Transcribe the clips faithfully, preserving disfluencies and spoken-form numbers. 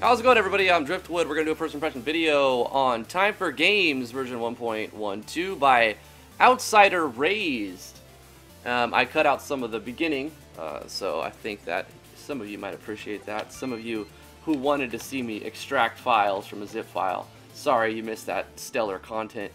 How's it going, everybody? I'm Driftwood. We're going to do a first impression video on Time for Games version one point one two by Outsider Raised. Um, I cut out some of the beginning, uh, so I think that some of you might appreciate that. Some of you who wanted to see me extract files from a zip file. Sorry you missed that stellar content.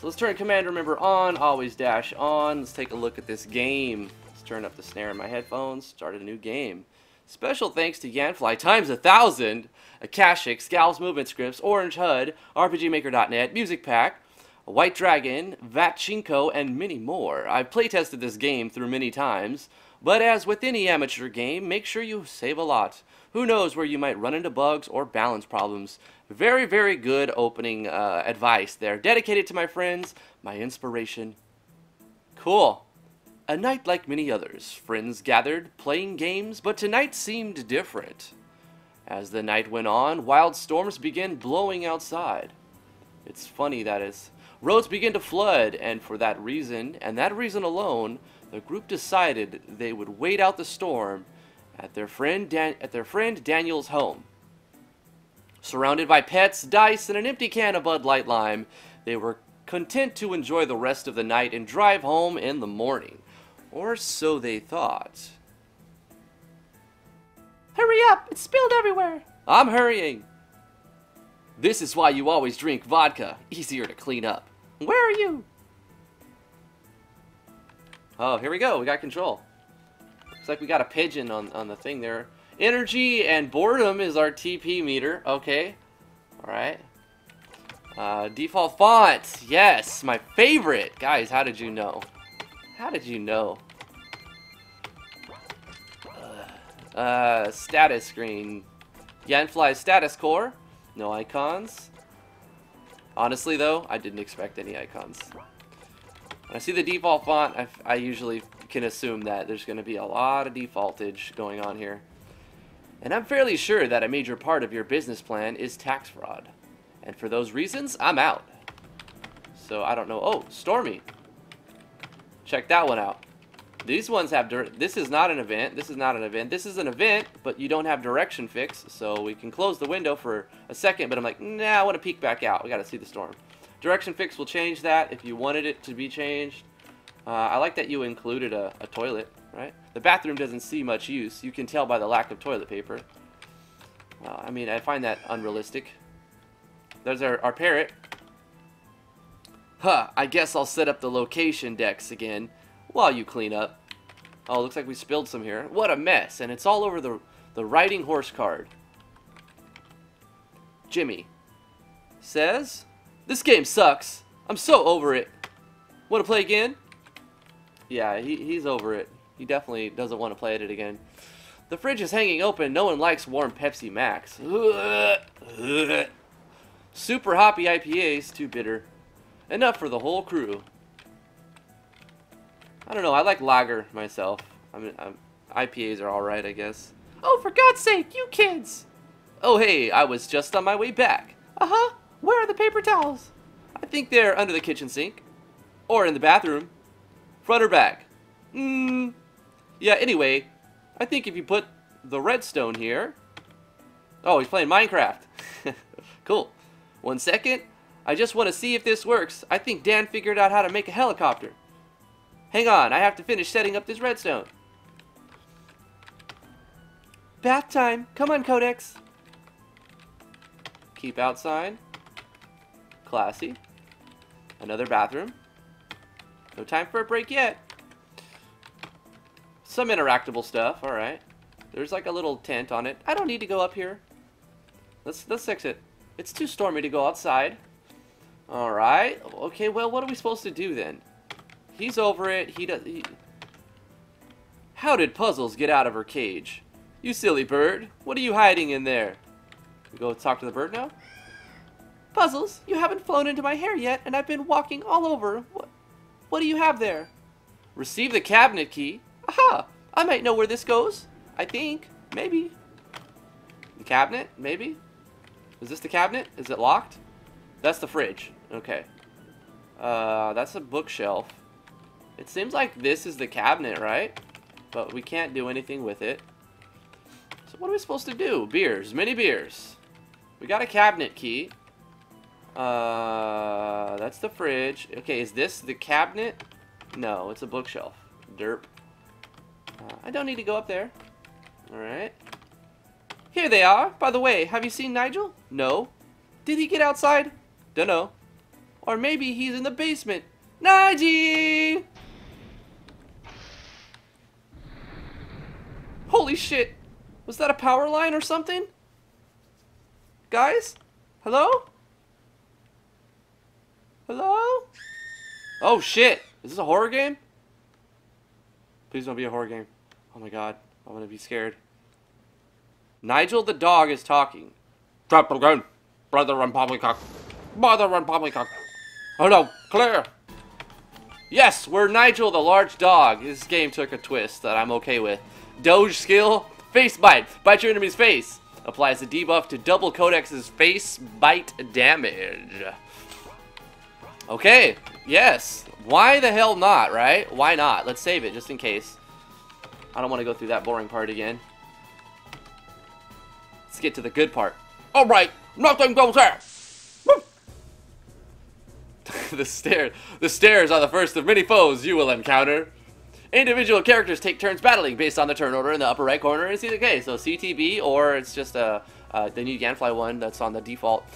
So let's turn command remember on, always dash on. Let's take a look at this game. Let's turn up the snare in my headphones, start a new game. Special thanks to Yanfly, times a thousand, Akashic, Scal's Movement Scripts, Orange H U D, R P G Maker dot net, Music Pack, White Dragon, Vatchinko, and many more. I've playtested this game through many times, but as with any amateur game, make sure you save a lot. Who knows where you might run into bugs or balance problems. Very, very good opening uh, advice there. Dedicated to my friends, my inspiration. Cool. A night like many others, friends gathered, playing games, but tonight seemed different. As the night went on, wild storms began blowing outside. It's funny, that is. Roads began to flood, and for that reason, and that reason alone, the group decided they would wait out the storm at their friend, Dan at their friend Daniel's home. Surrounded by pets, dice, and an empty can of Bud Light Lime, they were content to enjoy the rest of the night and drive home in the morning. Or so they thought. Hurry up! It's spilled everywhere! I'm hurrying! This is why you always drink vodka. Easier to clean up. Where are you? Oh, here we go. We got control. Looks like we got a pigeon on, on the thing there. Energy and boredom is our T P meter. Okay. Alright. Uh, default font. Yes, my favorite. Guys, how did you know? How did you know? Uh, status screen. Yanfly's status core. No icons. Honestly, though, I didn't expect any icons. When I see the default font, I, I usually can assume that there's going to be a lot of defaultage going on here. And I'm fairly sure that a major part of your business plan is tax fraud. And for those reasons, I'm out. So I don't know. Oh, Stormy. Check that one out. These ones have dirt. This is not an event. This is not an event. This is an event, but you don't have direction fix, so we can close the window for a second, but I'm like, nah, I want to peek back out. We got to see the storm. Direction fix will change that if you wanted it to be changed. Uh, I like that you included a, a toilet, right? The bathroom doesn't see much use. You can tell by the lack of toilet paper. Uh, I mean, I find that unrealistic. There's our, our parrot. Huh, I guess I'll set up the location decks again while you clean up. Oh, looks like we spilled some here. What a mess, and it's all over the, the riding horse card. Jimmy says, this game sucks. I'm so over it. Want to play again? Yeah, he, he's over it. He definitely doesn't want to play at it again. The fridge is hanging open. No one likes warm Pepsi Max. Ugh, ugh. Super hoppy I P As, too bitter. Enough for the whole crew. I don't know, I like lager myself. I mean, I'm, I P As are alright, I guess. Oh, for God's sake, you kids! Oh, hey, I was just on my way back. Uh-huh, where are the paper towels? I think they're under the kitchen sink. Or in the bathroom. Front or back? Mmm. Yeah, anyway, I think if you put the redstone here... Oh, he's playing Minecraft. Cool. One second, I just want to see if this works. I think Dan figured out how to make a helicopter. Hang on, I have to finish setting up this redstone. Bath time. Come on, Codex. Keep out sign. Classy. Another bathroom. No time for a break yet. Some interactable stuff, alright. There's like a little tent on it. I don't need to go up here. Let's, let's fix it. It's too stormy to go outside. Alright. Okay, well, what are we supposed to do then? He's over it. He does... He... How did Puzzles get out of her cage? You silly bird. What are you hiding in there? We go talk to the bird now? Puzzles, you haven't flown into my hair yet, and I've been walking all over. What, what do you have there? Receive the cabinet key. Aha! I might know where this goes. I think. Maybe. The cabinet? Maybe? Is this the cabinet? Is it locked? That's the fridge. Okay. Uh, that's a bookshelf. It seems like this is the cabinet, right? But we can't do anything with it. So what are we supposed to do? Beers. Mini beers. We got a cabinet key. Uh, that's the fridge. Okay, is this the cabinet? No, it's a bookshelf. Derp. Uh, I don't need to go up there. Alright. Here they are. By the way, have you seen Nigel? No. Did he get outside? Dunno. Or maybe he's in the basement. Nigel! Holy shit! Was that a power line or something? Guys? Hello? Hello? Oh shit! Is this a horror game? Please don't be a horror game. Oh my god. I'm gonna be scared. Nigel the dog is talking. Trap again. Brother and Poppycock. Mother and Poppycock. Oh no, Claire! Yes, we're Nigel the large dog. This game took a twist that I'm okay with. Doge skill, face bite. Bite your enemy's face. Applies a debuff to double Codex's face bite damage. Okay, yes. Why the hell not, right? Why not? Let's save it just in case. I don't want to go through that boring part again. Let's get to the good part. Alright, nothing goes there. The stair, the stairs are the first of many foes you will encounter. Individual characters take turns battling based on the turn order in the upper right corner and see the case. So C T B, or it's just a, uh, the new Yanfly one that's on the default.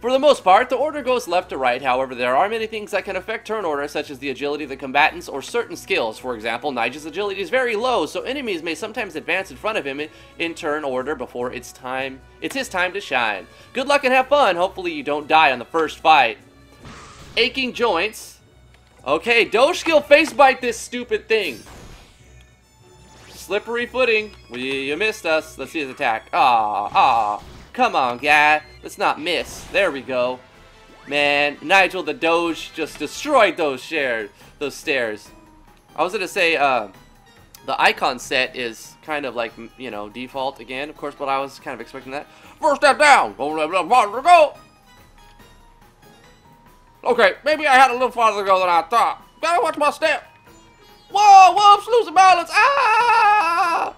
For the most part, the order goes left to right. However, there are many things that can affect turn order, such as the agility of the combatants or certain skills. For example, Nigel's agility is very low, so enemies may sometimes advance in front of him in, in turn order before it's time. It's his time to shine. Good luck and have fun. Hopefully you don't die on the first fight. Aching joints. Okay, doge skill face bite this stupid thing. Slippery footing. We, you missed us. Let's see his attack. Aw, aw. Come on, guy. Let's not miss. There we go. Man, Nigel the Doge just destroyed those shares, those stairs. I was gonna say uh, the icon set is kind of like, you know, default again, of course, but I was kind of expecting that. First step down. Go. Okay, maybe I had a little farther to go than I thought. Gotta watch my step. Whoa, whoops, losing balance. Ah!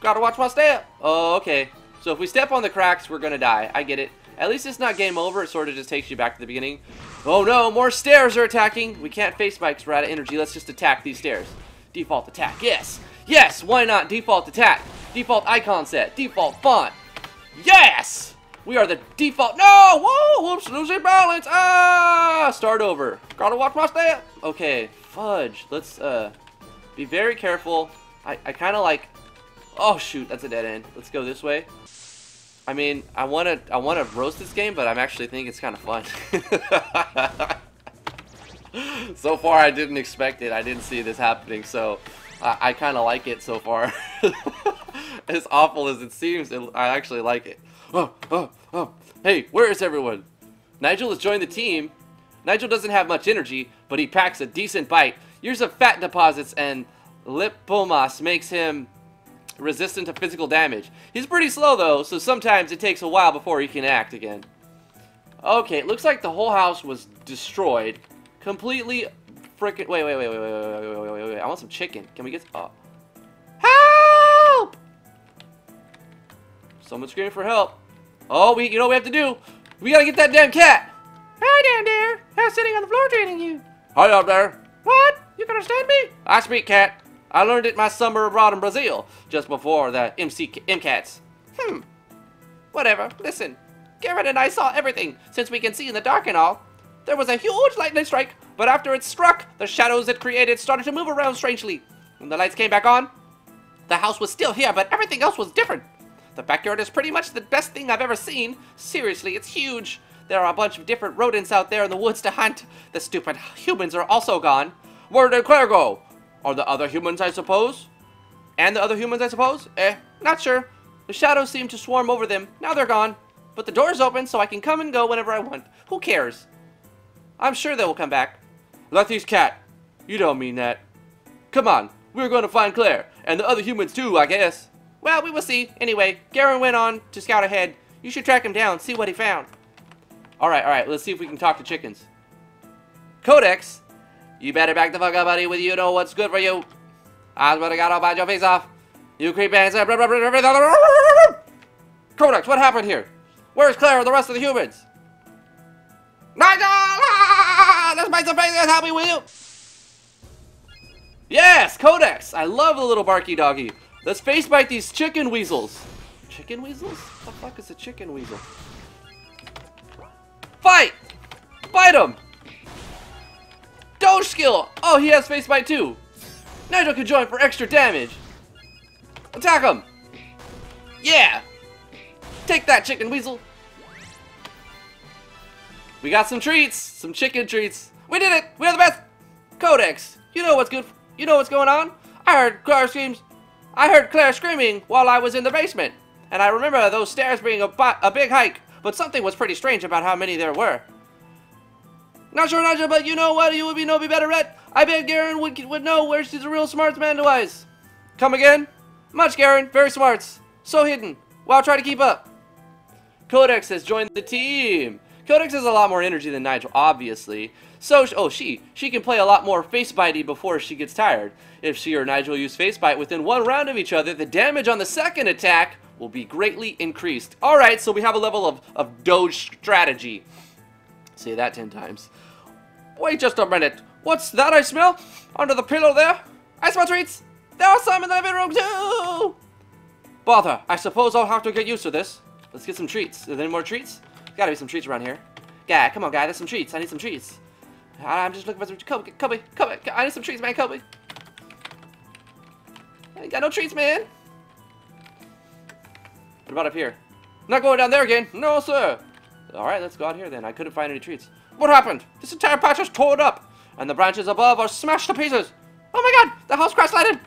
Gotta watch my step. Oh, okay. So if we step on the cracks, we're gonna die. I get it. At least it's not game over. It sort of just takes you back to the beginning. Oh no, more stairs are attacking. We can't face bikes. We're out of energy. Let's just attack these stairs. Default attack. Yes. Yes. Why not? Default attack. Default icon set. Default font. Yes. We are the default. No! Whoa! Whoops! Losing balance! Ah! Start over. Gotta watch my step. Okay. Fudge. Let's uh, be very careful. I, I kind of like. Oh shoot! That's a dead end. Let's go this way. I mean, I wanna I wanna roast this game, but I'm actually think it's kind of fun. So far, I didn't expect it. I didn't see this happening. So, I, I kind of like it so far. As awful as it seems, it, I actually like it. Oh, oh, oh. Hey, where is everyone? Nigel has joined the team. Nigel doesn't have much energy, but he packs a decent bite. Years of fat deposits and lipomas makes him resistant to physical damage. He's pretty slow, though, so sometimes it takes a while before he can act again. Okay, it looks like the whole house was destroyed. Completely frickin'... Wait, wait, wait, wait, wait, wait, wait, wait, wait, wait. I want some chicken. Can we get... Oh. Help! Someone's screaming for help. Oh, we, you know what we have to do? We gotta get that damn cat! Hi down there! I was sitting on the floor training you! Hi up there! What? You can understand me? I speak cat. I learned it my summer abroad in Brazil, just before the M C M cats. Hmm. Whatever. Listen. Garen and I saw everything, since we can see in the dark and all. There was a huge lightning strike, but after it struck, the shadows it created started to move around strangely. When the lights came back on, the house was still here, but everything else was different. The backyard is pretty much the best thing I've ever seen. Seriously, it's huge. There are a bunch of different rodents out there in the woods to hunt. The stupid humans are also gone. Where did Claire go? Are the other humans, I suppose? And the other humans, I suppose? Eh, not sure. The shadows seem to swarm over them. Now they're gone. But the door is open, so I can come and go whenever I want. Who cares? I'm sure they will come back. Letty's cat. You don't mean that. Come on. We're going to find Claire. And the other humans too, I guess. Well, we will see. Anyway, Garen went on to scout ahead. You should track him down, see what he found. Alright, alright, let's see if we can talk to chickens. Codex, you better back the fuck up, buddy, with you know what's good for you. I swear to God, I'll bite your face off. You creep ass. Codex, what happened here? Where's Claire and the rest of the humans? Nigel! Ah! This makes a big thing happy with you! Yes, Codex! I love the little barky doggy. Let's face bite these chicken weasels. Chicken weasels? What the fuck is a chicken weasel? Fight! Fight him! Doge skill! Oh, he has face bite too! Nigel can join for extra damage! Attack him! Yeah! Take that, chicken weasel! We got some treats! Some chicken treats! We did it! We're the best! Codex! You know what's good. You know what's going on? I heard Claire screams. I heard Claire screaming while I was in the basement. And I remember those stairs being a, a big hike, but something was pretty strange about how many there were. Not sure, Nigel, but you know what? You would be no be better at. I bet Garen would would know where she's a real smart man wise. Come again? Much, Garen. Very smarts. So hidden. Wow, try to keep up. Codex has joined the team. Codex has a lot more energy than Nigel, obviously. So, oh, she. She can play a lot more face-bitey before she gets tired. If she or Nigel use face-bite within one round of each other, the damage on the second attack will be greatly increased. All right, so we have a level of, of doge strategy. Say that ten times. Wait just a minute. What's that I smell? Under the pillow there? I smell treats! There are some in the living room too! Bother, I suppose I'll have to get used to this. Let's get some treats. Are there any more treats? Gotta be some treats around here. Guy, come on guy, there's some treats. I need some treats. I'm just looking for some... Kobe, Kobe, Kobe. I need some treats, man, Kobe. I ain't got no treats, man. What about up here? Not going down there again. No, sir. Alright, let's go out here then. I couldn't find any treats. What happened? This entire patch is torn up, and the branches above are smashed to pieces. Oh my god! The house crash-landed!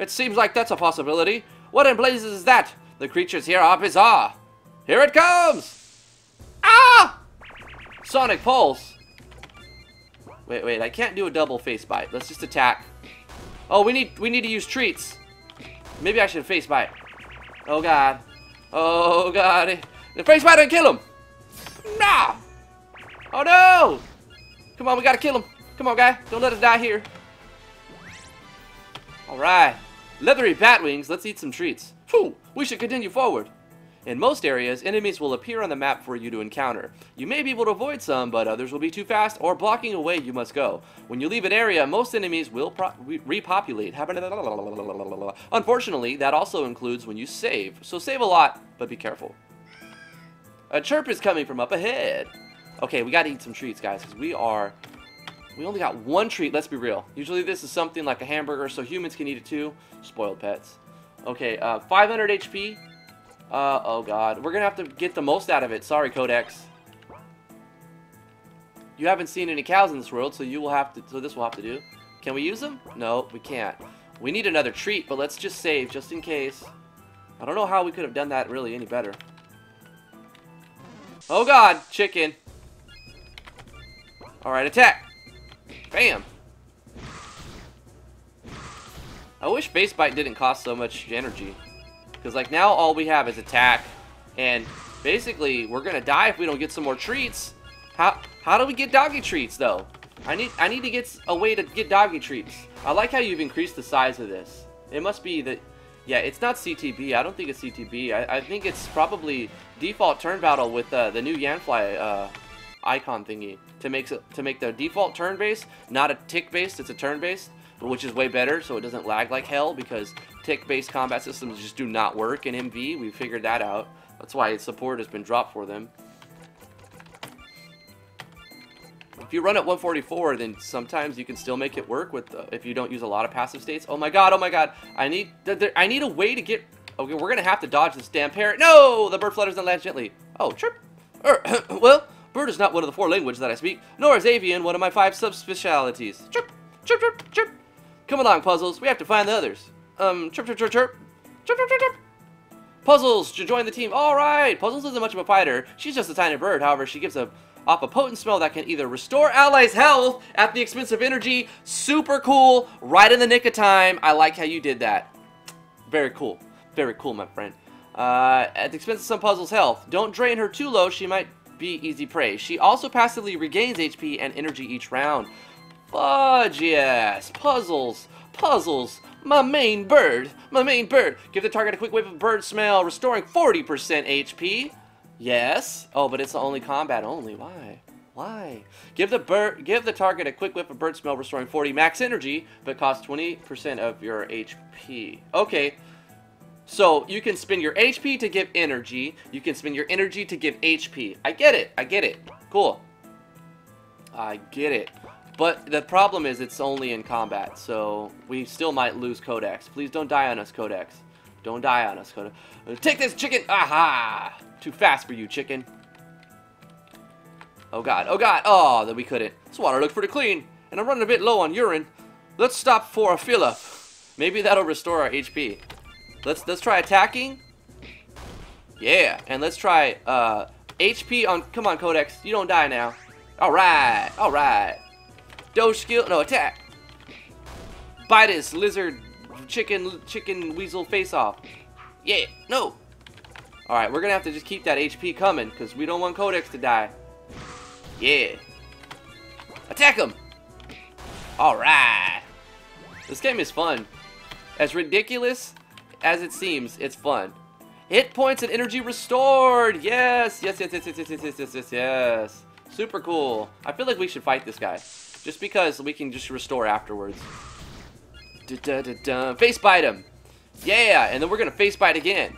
It seems like that's a possibility. What in blazes is that? The creatures here are bizarre. Here it comes! Ah! Sonic Pulse. Wait, wait, I can't do a double face bite. Let's just attack. Oh, we need we need to use treats. Maybe I should face bite. Oh god. Oh god. The face bite didn't kill him! Nah! Oh no! Come on, we gotta kill him. Come on, guy. Don't let us die here. Alright. Leathery bat wings. Let's eat some treats. Whew! We should continue forward. In most areas, enemies will appear on the map for you to encounter. You may be able to avoid some, but others will be too fast or blocking away you must go. When you leave an area, most enemies will pro re repopulate. Unfortunately, that also includes when you save. So save a lot, but be careful. A chirp is coming from up ahead. Okay, we gotta eat some treats, guys, because we are... We only got one treat, let's be real. Usually this is something like a hamburger, so humans can eat it too. Spoiled pets. Okay, uh, five hundred H P. Uh, oh god. We're gonna have to get the most out of it. Sorry, Codex. You haven't seen any cows in this world, so you will have to... So this will have to do. Can we use them? No, we can't. We need another treat, but let's just save, just in case. I don't know how we could have done that really any better. Oh god, chicken. Alright, attack. Bam. I wish face bite didn't cost so much energy. Because like now all we have is attack. And basically we're gonna die if we don't get some more treats. How how do we get doggy treats though? I need I need to get a way to get doggy treats. I like how you've increased the size of this. It must be that. Yeah, it's not C T B. I don't think it's C T B. I, I think it's probably default turn battle with uh, the new Yanfly uh, icon thingy to make to make the default turn based, not a tick based. It's a turn based, which is way better, so it doesn't lag like hell because tick based combat systems just do not work in M V. We figured that out. That's why its support has been dropped for them. If you run at one forty-four, then sometimes you can still make it work with uh, if you don't use a lot of passive states. Oh my god! Oh my god! I need th th I need a way to get. Okay, we're gonna have to dodge this damn parrot. No, the bird flutters and lands gently. Oh, chirp. Er, well, bird is not one of the four languages that I speak, nor is avian one of my five subspecialities. Chirp, chirp, chirp, chirp. Come along, Puzzles. We have to find the others. Um, chirp, chirp, chirp, chirp, chirp, chirp, chirp. chirp. Puzzles to join the team. All right, Puzzles isn't much of a fighter. She's just a tiny bird. However, she gives a off a potent spell that can either restore allies' health at the expense of energy. Super cool. Right in the nick of time. I like how you did that. Very cool. Very cool, my friend. Uh, at the expense of some Puzzle's health. Don't drain her too low. She might be easy prey. She also passively regains H P and energy each round. Fudge, yes. Puzzles. Puzzles, my main bird, my main bird. Give the target a quick whip of bird smell, restoring forty percent H P. Yes. Oh, but it's only combat only. Why? Why? Give the bird, give the target a quick whip of bird smell, restoring forty max energy, but costs twenty percent of your H P. Okay. So you can spend your H P to give energy. You can spend your energy to give H P. I get it. I get it. Cool. I get it. But the problem is it's only in combat, so we still might lose Codex. Please don't die on us, Codex. Don't die on us, Codex. Take this, chicken! Aha! Too fast for you, chicken. Oh, God. Oh, God. Oh, that we couldn't. This water looks pretty clean, and I'm running a bit low on urine. Let's stop for a fill-up. Maybe that'll restore our H P. Let's let's try attacking. Yeah, and let's try uh, H P on... Come on, Codex. You don't die now. All right. All right. Doge skill, no, attack. Bite his lizard, chicken, chicken weasel face off. Yeah, no. All right, we're gonna have to just keep that H P coming because we don't want Codex to die. Yeah. Attack him. All right. This game is fun. As ridiculous as it seems, it's fun. Hit points and energy restored. Yes, yes, yes, yes, yes, yes, yes, yes, yes, yes. Super cool. I feel like we should fight this guy. Just because we can just restore afterwards. Da, da, da, da. Face bite him, yeah, and then we're gonna face bite again.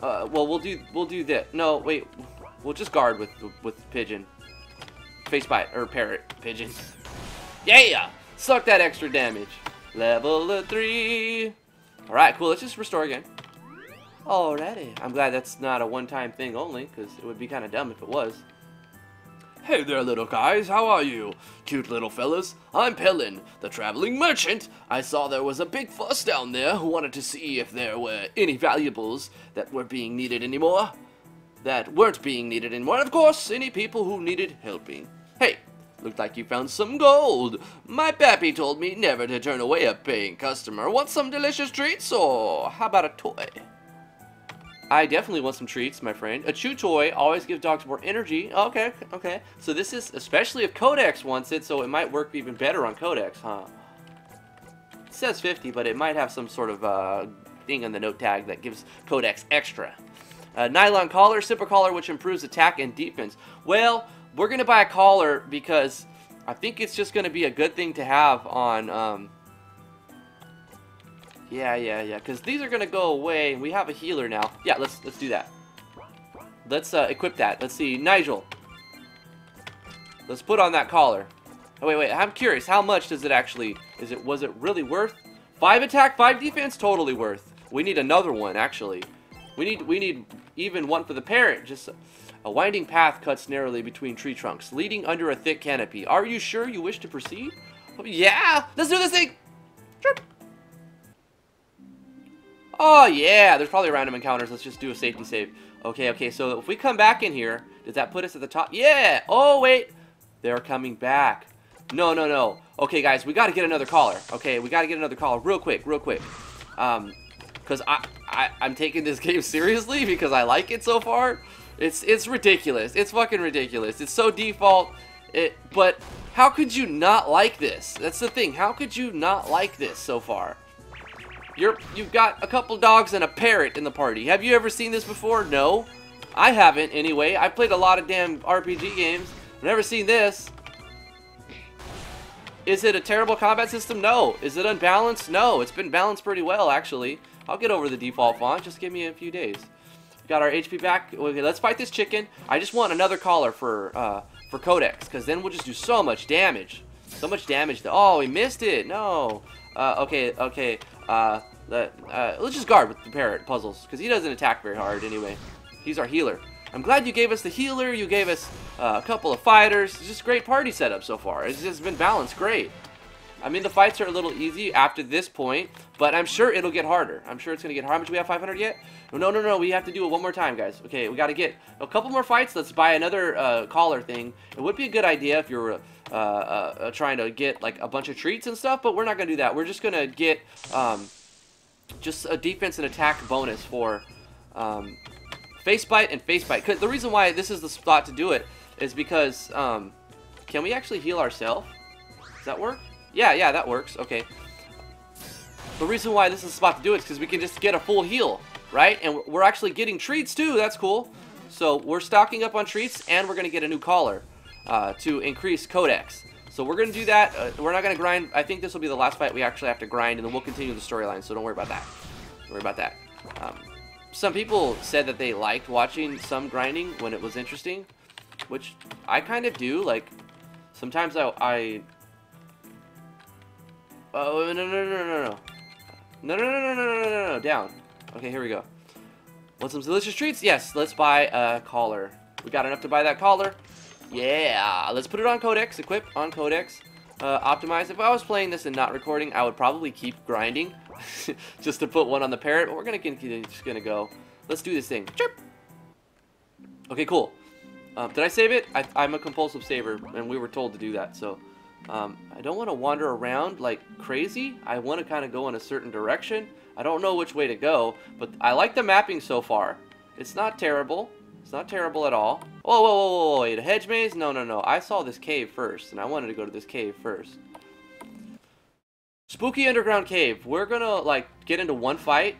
Uh, well, we'll do we'll do that. No, wait, we'll just guard with with pigeon, face bite or parrot pigeon. Yeah, suck that extra damage. Level of three. All right, cool. Let's just restore again. Alrighty. I'm glad that's not a one-time thing only, because it would be kind of dumb if it was. Hey there, little guys, how are you? Cute little fellas, I'm Pelin, the traveling merchant. I saw there was a big fuss down there who wanted to see if there were any valuables that were being needed anymore. That weren't being needed anymore, and of course, any people who needed helping. Hey, looked like you found some gold. My pappy told me never to turn away a paying customer. Want some delicious treats, or how about a toy? I definitely want some treats, my friend. A chew toy always gives dogs more energy. Okay, okay. So this is, especially if Codex wants it, so it might work even better on Codex, huh? It says fifty, but it might have some sort of uh, thing on the note tag that gives Codex extra. Uh, nylon collar, simple collar, which improves attack and defense. Well, we're going to buy a collar because I think it's just going to be a good thing to have on... Um, Yeah, yeah, yeah, because these are going to go away. We have a healer now. Yeah, let's let's do that. Let's uh, equip that. Let's see. Nigel. Let's put on that collar. Oh, wait, wait. I'm curious. How much does it actually... Is it? Was it really worth? Five attack, five defense? Totally worth. We need another one, actually. We need, we need even one for the parrot. Just a winding path cuts narrowly between tree trunks, leading under a thick canopy. Are you sure you wish to proceed? Yeah! Let's do this thing! Chirp. Oh, yeah, there's probably random encounters. Let's just do a safety save. Okay, okay, so if we come back in here, does that put us at the top? Yeah! Oh, wait! They're coming back. No, no, no. Okay, guys, we got to get another caller. Okay, we got to get another caller real quick, real quick. Um, because I, I, I'm taking this game seriously because I like it so far. It's, it's ridiculous. It's fucking ridiculous. It's so default. It, but how could you not like this? That's the thing. How could you not like this so far? You're, you've got a couple dogs and a parrot in the party. Have you ever seen this before? No. I haven't, anyway. I've played a lot of damn R P G games. I've never seen this. Is it a terrible combat system? No. Is it unbalanced? No. It's been balanced pretty well, actually. I'll get over the default font. Just give me a few days. Got our H P back. Okay, let's fight this chicken. I just want another collar for, uh, for Codex, because then we'll just do so much damage. So much damage. That, oh, we missed it. No. Uh, okay, okay. Uh, let, uh, let's just guard with the parrot puzzles, because he doesn't attack very hard anyway. He's our healer. I'm glad you gave us the healer. You gave us uh, a couple of fighters. It's just great party setup so far. It's just been balanced great. I mean, the fights are a little easy after this point, but I'm sure it'll get harder. I'm sure it's going to get harder. How much do we have? five hundred yet? No, no, no, no. We have to do it one more time, guys. Okay, we got to get a couple more fights. Let's buy another uh, collar thing. It would be a good idea if you're... Uh, Uh, uh, trying to get like a bunch of treats and stuff, but we're not gonna do that. We're just gonna get um, just a defense and attack bonus for um, face bite and face bite. 'Cause the reason why this is the spot to do it is because um, can we actually heal ourselves? Does that work? Yeah, yeah, that works. Okay, The reason why this is the spot to do it is because we can just get a full heal, right? And we're actually getting treats too. That's cool. So we're stocking up on treats, and we're going to get a new collar uh, to increase Codex. So we're going to do that. Uh, we're not going to grind. I think this will be the last fight we actually have to grind, and then we'll continue the storyline, so don't worry about that. Don't worry about that. Um, some people said that they liked watching some grinding when it was interesting, which I kind of do. Like, sometimes I... I... Oh, no, no, no, no, no. No, no, no, no, no, no, no, no, down. Okay, here we go. Want some delicious treats? Yes, let's buy a collar. We got enough to buy that collar. Yeah, let's put it on Codex. Equip on Codex. Uh, optimize. If I was playing this and not recording, I would probably keep grinding just to put one on the parrot. We're gonna continue. Just gonna go. Let's do this thing. Chirp. Okay, cool. Um, did I save it? I, I'm a compulsive saver, and we were told to do that. So um, I don't want to wander around like crazy. I want to kind of go in a certain direction. I don't know which way to go, but I like the mapping so far. It's not terrible. It's not terrible at all. Whoa, whoa, whoa, whoa, wait. A hedge maze? No, no, no. I saw this cave first, and I wanted to go to this cave first. Spooky underground cave. We're going to, like, get into one fight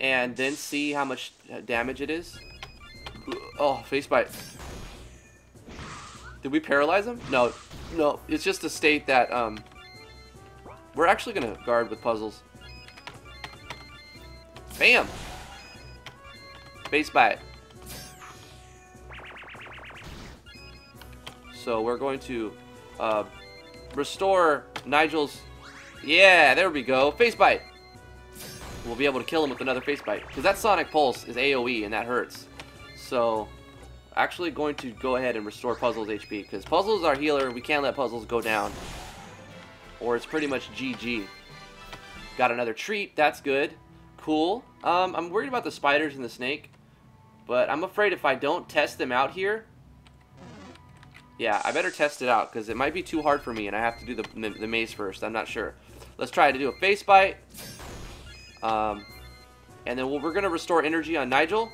and then see how much damage it is. Oh, face bite. Did we paralyze him? No. No. It's just a state that, um... we're actually going to guard with puzzles. Bam! Face bite. So we're going to uh, restore Nigel's... Yeah, there we go. Face bite. We'll be able to kill him with another face bite, because that Sonic Pulse is A O E, and that hurts. So actually going to go ahead and restore Puzzles H P, because Puzzles are healer. We can't let Puzzles go down, or it's pretty much G G. Got another treat. That's good. Cool. Um, I'm worried about the spiders and the snake, but I'm afraid if I don't test them out here... Yeah, I better test it out, because it might be too hard for me, and I have to do the, the, the maze first. I'm not sure. Let's try to do a face bite. Um, and then we'll, we're going to restore energy on Nigel,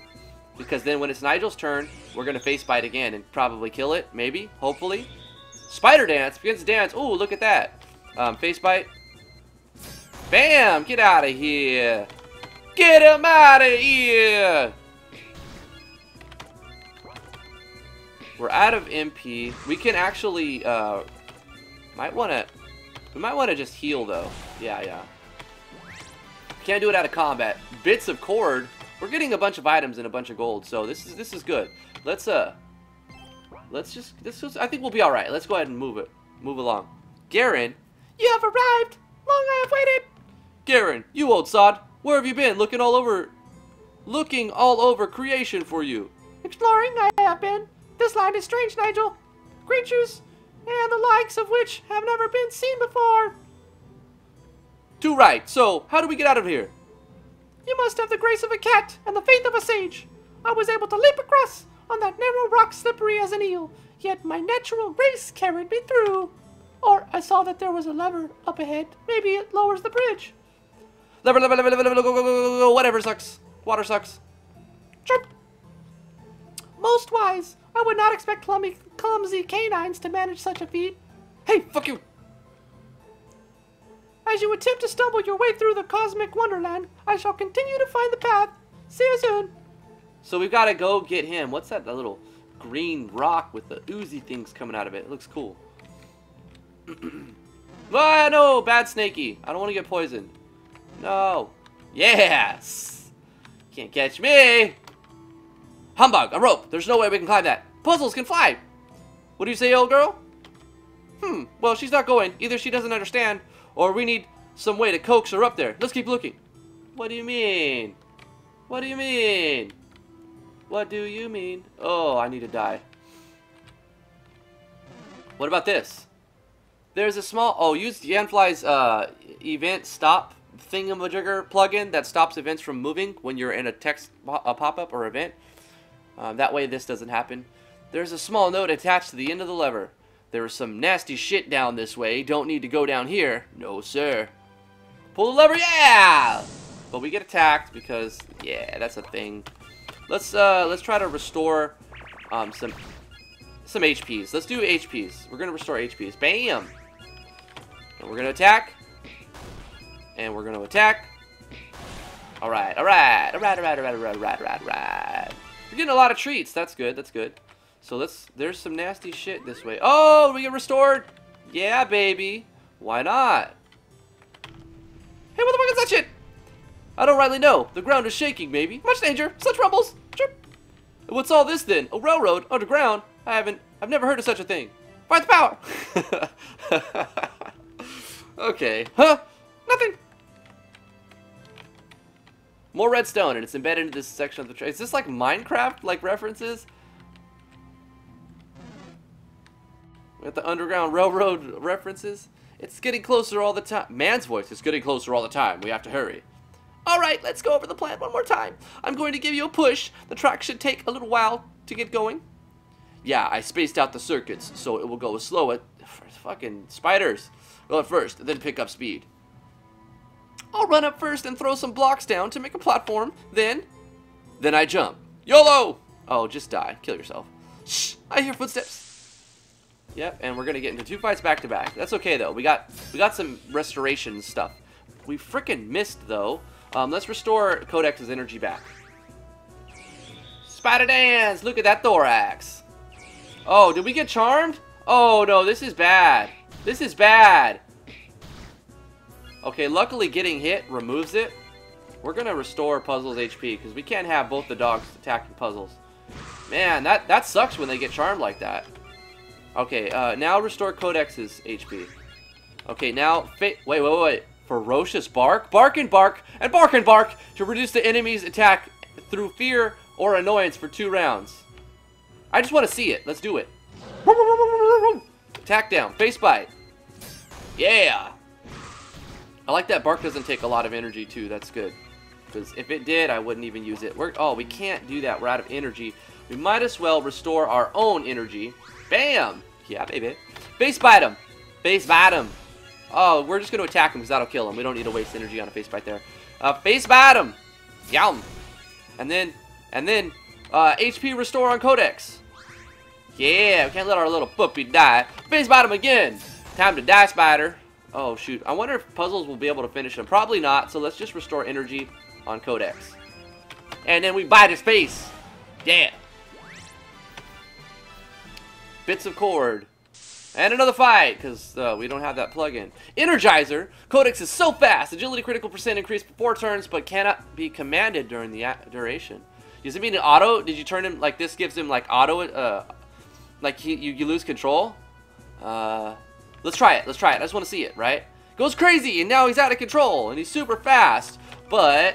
because then when it's Nigel's turn, we're going to face bite again and probably kill it. Maybe. Hopefully. Spider dance. Begins to dance. Ooh, look at that. Um, face bite. Bam! Get out of here. Get him out of here. We're out of M P. We can actually, uh, might want to, we might want to just heal, though. Yeah, yeah. Can't do it out of combat. Bits of cord. We're getting a bunch of items and a bunch of gold, so this is, this is good. Let's, uh, let's just, this is, I think we'll be all right. Let's go ahead and move it, move along. Garen, you have arrived. Long I have waited. Garen, you old sod. Where have you been? Looking all over, looking all over creation for you. Exploring, I have been. This land is strange, Nigel. Creatures, and the likes of which have never been seen before. Too right. So, how do we get out of here? You must have the grace of a cat and the faith of a sage. I was able to leap across on that narrow rock slippery as an eel, yet my natural grace carried me through. Or I saw that there was a lever up ahead. Maybe it lowers the bridge. Lever, lever, lever, lever, lever, go, go, go, go, go. Whatever sucks. Water sucks. Chirp. Most wise. I would not expect clumsy, clumsy canines to manage such a feat. Hey, fuck you! As you attempt to stumble your way through the cosmic wonderland, I shall continue to find the path. See you soon. So we've got to go get him. What's that? That little green rock with the oozy things coming out of it. It looks cool. Ah, no, bad snakey. I don't want to get poisoned. No. Yes. Can't catch me. Humbug, a rope. There's no way we can climb that. Puzzles can fly. What do you say, old girl? Hmm, well, she's not going. Either she doesn't understand, or we need some way to coax her up there. Let's keep looking. What do you mean? What do you mean? What do you mean? Oh, I need to die. What about this? There's a small... Oh, use Yanfly's uh, event stop thingamajigger plugin that stops events from moving when you're in a text a pop-up or event. Um, that way this doesn't happen. There's a small note attached to the end of the lever. There is some nasty shit down this way. Don't need to go down here. No, sir. Pull the lever. Yeah! But we get attacked because, yeah, that's a thing. Let's uh, let's try to restore um, some some H Ps. Let's do H Ps. We're going to restore H Ps. Bam! And we're going to attack. And we're going to attack. All right, all right, all right, all right, all right, all right, all right, all right, all right. We're getting a lot of treats. That's good, that's good. So let's, there's some nasty shit this way. Oh, we get restored. Yeah, baby. Why not? Hey, what the fuck is that shit? I don't rightly know. The ground is shaking, maybe. Much danger. Such rumbles. Chirp. What's all this, then? A railroad? Underground? I haven't... I've never heard of such a thing. Find the power! Okay. Huh? Nothing. More redstone, and it's embedded into this section of the tree. Is this like Minecraft, like, references? We got the Underground Railroad references. It's getting closer all the time. Man's voice is getting closer all the time. We have to hurry. All right, let's go over the plan one more time. I'm going to give you a push. The track should take a little while to get going. Yeah, I spaced out the circuits, so it will go slow at... Fucking spiders. Well, at first, then pick up speed. I'll run up first and throw some blocks down to make a platform. Then... Then I jump. YOLO! Oh, just die. Kill yourself. Shh! I hear footsteps. Yep, and we're gonna get into two fights back to back. That's okay though. We got we got some restoration stuff. We frickin' missed though. Um, let's restore Codex's energy back. Spider dance! Look at that thorax. Oh, did we get charmed? Oh no, this is bad. This is bad. Okay, luckily getting hit removes it. We're gonna restore Puzzle's H P because we can't have both the dogs attacking Puzzles. Man, that that sucks when they get charmed like that. Okay, uh, now restore Codex's H P. Okay, now... Fa wait, wait, wait, wait. Ferocious bark? Bark and bark and bark and bark to reduce the enemy's attack through fear or annoyance for two rounds. I just want to see it. Let's do it. Attack down. Face bite. Yeah! I like that bark doesn't take a lot of energy, too. That's good. Because if it did, I wouldn't even use it. We're, oh, we can't do that. We're out of energy. We might as well restore our own energy. Bam! Yeah, baby. Face bite him. Face bite him. Oh, we're just going to attack him because that'll kill him. We don't need to waste energy on a face bite there. Uh, face bite him. Yum. And then, and then, uh, H P restore on Codex. Yeah, we can't let our little puppy die. Face bite him again. Time to die, spider. Oh, shoot. I wonder if Puzzles will be able to finish him. Probably not, so let's just restore energy on Codex. And then we bite his face. Yeah. Bits of cord. And another fight, because uh, we don't have that plug-in. Energizer! Codex is so fast! Agility critical percent increased for four turns, but cannot be commanded during the duration. Does it mean an auto? Did you turn him, like, this gives him, like, auto, uh, like, he, you, you lose control? Uh, let's try it, let's try it. I just want to see it, right? Goes crazy, and now he's out of control, and he's super fast, but...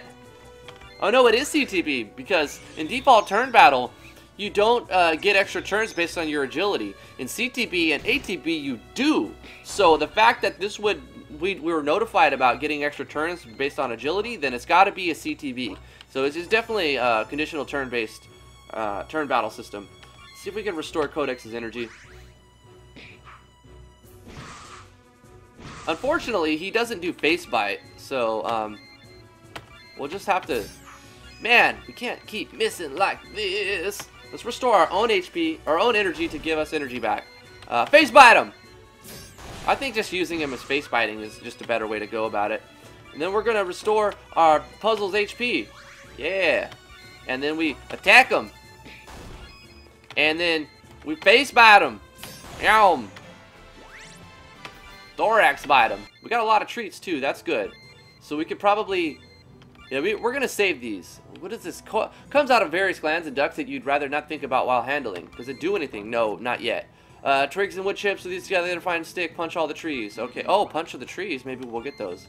Oh, no, it is C T B, because in default turn battle, you don't uh, get extra turns based on your agility. In C T B and A T B, you do. So the fact that this would we, we were notified about getting extra turns based on agility, then it's got to be a C T B. So it's, it's definitely a conditional turn-based uh, turn battle system. Let's see if we can restore Codex's energy. Unfortunately, he doesn't do face bite, so um, we'll just have to. Man, we can't keep missing like this. Let's restore our own H P, our own energy to give us energy back. Uh, face bite him! I think just using him as face biting is just a better way to go about it. And then we're going to restore our Puzzle's H P. Yeah. And then we attack him. And then we face bite him. Yum. Thorax bite him. We got a lot of treats too. That's good. So we could probably... Yeah, we, we're going to save these. What is this? Co comes out of various glands and ducts that you'd rather not think about while handling. Does it do anything? No, not yet. Uh, twigs and wood chips. So these together to find a stick. Punch all the trees. Okay. Oh, punch all the trees. Maybe we'll get those.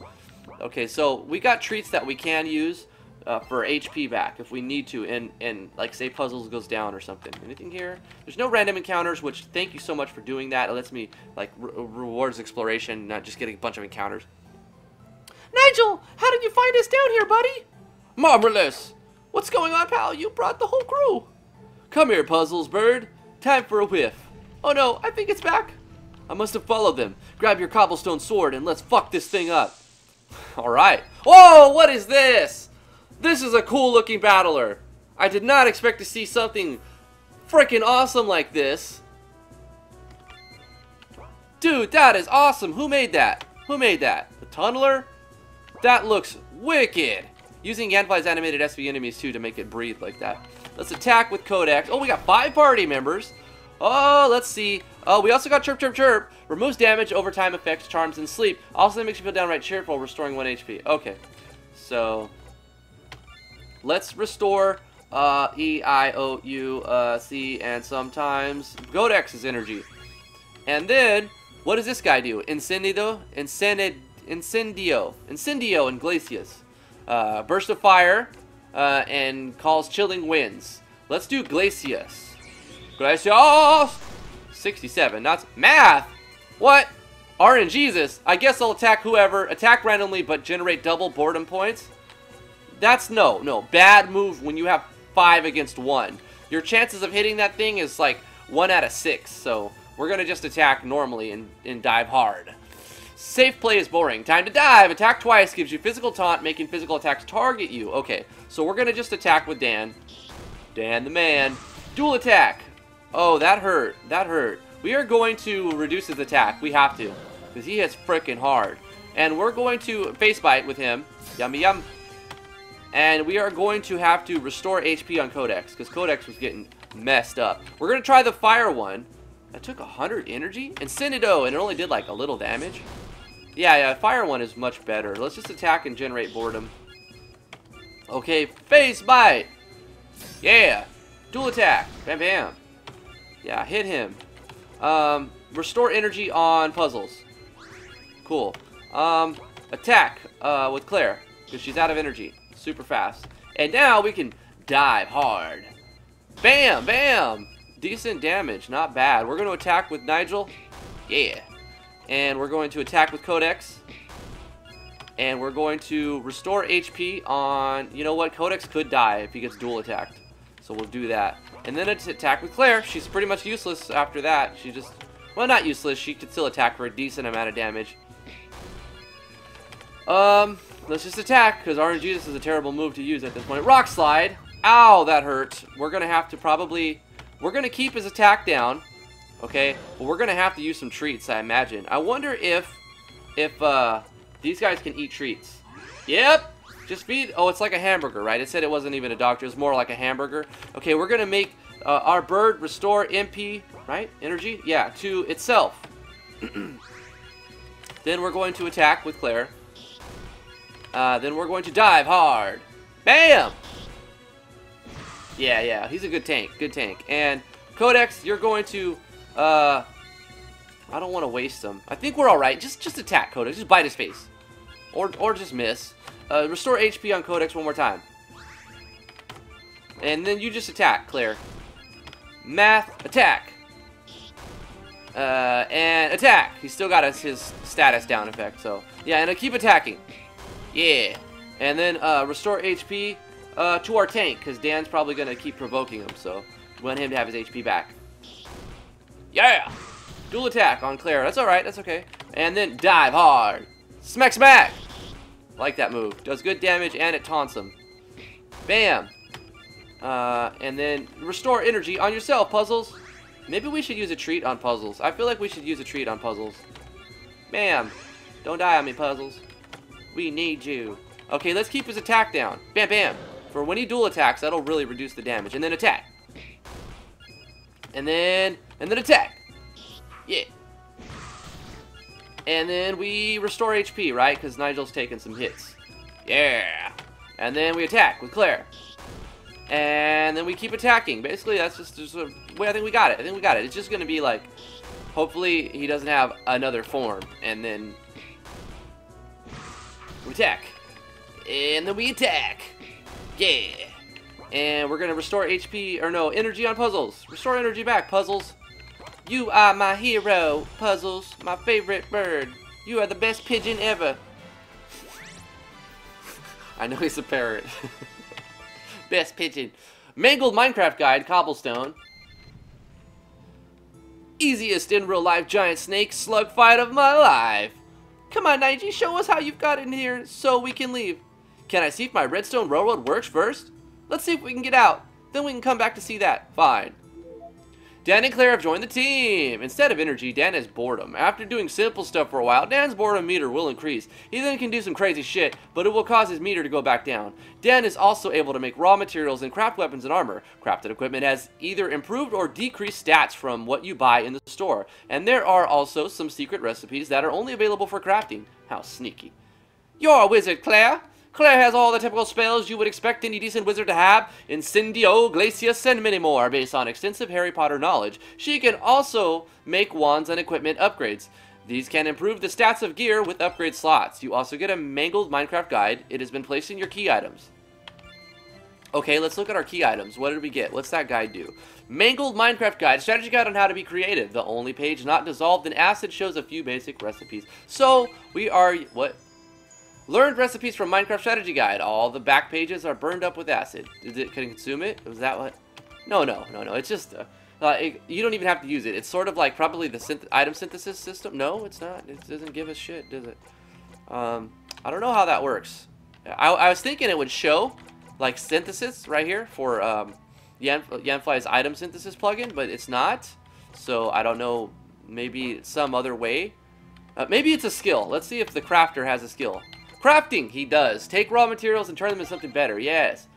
Okay, so we got treats that we can use uh, for H P back if we need to. And, and, like, say Puzzles goes down or something. Anything here? There's no random encounters, which thank you so much for doing that. It lets me, like, re rewards exploration, not just getting a bunch of encounters. Nigel, how did you find us down here, buddy? Marvelous. What's going on, pal? You brought the whole crew. Come here, Puzzles, bird. Time for a whiff. Oh, no, I think it's back. I must have followed them. Grab your cobblestone sword and let's fuck this thing up. All right. Whoa, what is this? This is a cool-looking battler. I did not expect to see something freaking awesome like this. Dude, that is awesome. Who made that? Who made that? The tunneler? That looks wicked! Using Yanfly's animated S V enemies too to make it breathe like that. Let's attack with Codex. Oh, we got five party members. Oh, let's see. Oh, we also got Chirp, Chirp, Chirp. Removes damage, overtime effects, charms, and sleep. Also, that makes you feel downright cheerful, restoring one H P. Okay. So, let's restore uh, E, I, O, U, uh, C, and sometimes Codex's energy. And then, what does this guy do? Incendio? Incendio. Incendio. Incendio and Glacius. Uh, burst of fire uh, and calls chilling winds. Let's do Glacius. Glacius! sixty-seven, not math! What? RNGesus. I guess I'll attack whoever, attack randomly, but generate double boredom points? That's no, no. Bad move when you have five against one. Your chances of hitting that thing is like one out of six, so we're gonna just attack normally and, and dive hard. Safe play is boring. Time to dive! Attack twice gives you physical taunt, making physical attacks target you. Okay, so we're gonna just attack with Dan. Dan the man. Dual attack! Oh, that hurt. That hurt. We are going to reduce his attack. We have to. Because he hits frickin' hard. And we're going to face bite with him. Yummy yum. And we are going to have to restore H P on Codex. Because Codex was getting messed up. We're going to try the fire one. That took one hundred energy. Incendio. And it only did like a little damage. Yeah, yeah. Fire one is much better. Let's just attack and generate boredom. Okay. Face bite. Yeah. Dual attack. Bam bam. Yeah, hit him. Um, restore energy on puzzles. Cool. Um, attack uh, with Claire, because she's out of energy. Super fast. And now we can dive hard. Bam, bam. Decent damage. Not bad. We're going to attack with Nigel. Yeah. And we're going to attack with Codex. And we're going to restore H P on... You know what? Codex could die if he gets dual attacked. So we'll do that. And then it's attack with Claire. She's pretty much useless after that. She just... Well, not useless. She could still attack for a decent amount of damage. Um, let's just attack, because RNGesus is a terrible move to use at this point. Rock Slide! Ow, that hurt. We're going to have to probably... We're going to keep his attack down. Okay? But we're going to have to use some treats, I imagine. I wonder if... If, uh... these guys can eat treats. Yep! Just feed... Oh, it's like a hamburger, right? It said it wasn't even a doctor. It's more like a hamburger. Okay, we're going to make uh, our bird restore M P, right? Energy? Yeah, to itself. Then we're going to attack with Claire. Uh, then we're going to dive hard. Bam! Yeah, yeah. He's a good tank. Good tank. And Codex, you're going to... Uh, I don't want to waste him. I think we're all right. Just, just attack Codex. Just bite his face. Or, or just miss. Uh, restore H P on Codex one more time. And then you just attack, Claire. Math, attack. Uh, and attack. He's still got his, his status down effect, so. Yeah, and I keep attacking. Yeah. And then uh, restore H P uh, to our tank, because Dan's probably going to keep provoking him, so. We want him to have his H P back. Yeah. Dual attack on Claire. That's alright, that's okay. And then dive hard. Smack, smack. Like that move. Does good damage and it taunts him. Bam! Uh, and then restore energy on yourself, puzzles. Maybe we should use a treat on puzzles. I feel like we should use a treat on puzzles. Bam! Don't die on me, puzzles. We need you. Okay, let's keep his attack down. Bam, bam! For when he dual attacks, that'll really reduce the damage. And then attack. And then... And then attack! Yeah! And then we restore H P, right? Because Nigel's taking some hits. Yeah! And then we attack with Claire. And then we keep attacking. Basically, that's just, just a way I think we got it. I think we got it. It's just going to be like, hopefully he doesn't have another form. And then we attack. And then we attack. Yeah! And we're going to restore H P, or no, energy on puzzles. Restore energy back, puzzles. You are my hero, puzzles, my favorite bird. You are the best pigeon ever. I know he's a parrot. Best pigeon. Mangled Minecraft guide, cobblestone. Easiest in real life giant snake slug fight of my life. Come on, Nigel, show us how you've got in here so we can leave. Can I see if my redstone railroad works first? Let's see if we can get out. Then we can come back to see that. Fine. Dan and Claire have joined the team. Instead of energy, Dan has boredom. After doing simple stuff for a while, Dan's boredom meter will increase. He then can do some crazy shit, but it will cause his meter to go back down. Dan is also able to make raw materials and craft weapons and armor. Crafted equipment has either improved or decreased stats from what you buy in the store. And there are also some secret recipes that are only available for crafting. How sneaky. You're a wizard, Claire. Claire has all the typical spells you would expect any decent wizard to have, Incendio, Glacius, and many more, based on extensive Harry Potter knowledge. She can also make wands and equipment upgrades. These can improve the stats of gear with upgrade slots. You also get a mangled Minecraft guide. It has been placed in your key items. Okay, let's look at our key items. What did we get? What's that guide do? Mangled Minecraft guide, strategy guide on how to be creative. The only page not dissolved in acid shows a few basic recipes. So, we are... what? Learned recipes from Minecraft strategy guide. All the back pages are burned up with acid. Did it, can it consume it? Was that what? No, no, no, no. It's just, uh, uh, it, you don't even have to use it. It's sort of like probably the synth item synthesis system. No, it's not. It doesn't give a shit, does it? Um, I don't know how that works. I, I was thinking it would show like synthesis right here for um, Yanfly's item synthesis plugin, but it's not. So I don't know. Maybe some other way. Uh, maybe it's a skill. Let's see if the crafter has a skill. Crafting, he does. Take raw materials and turn them into something better. Yes.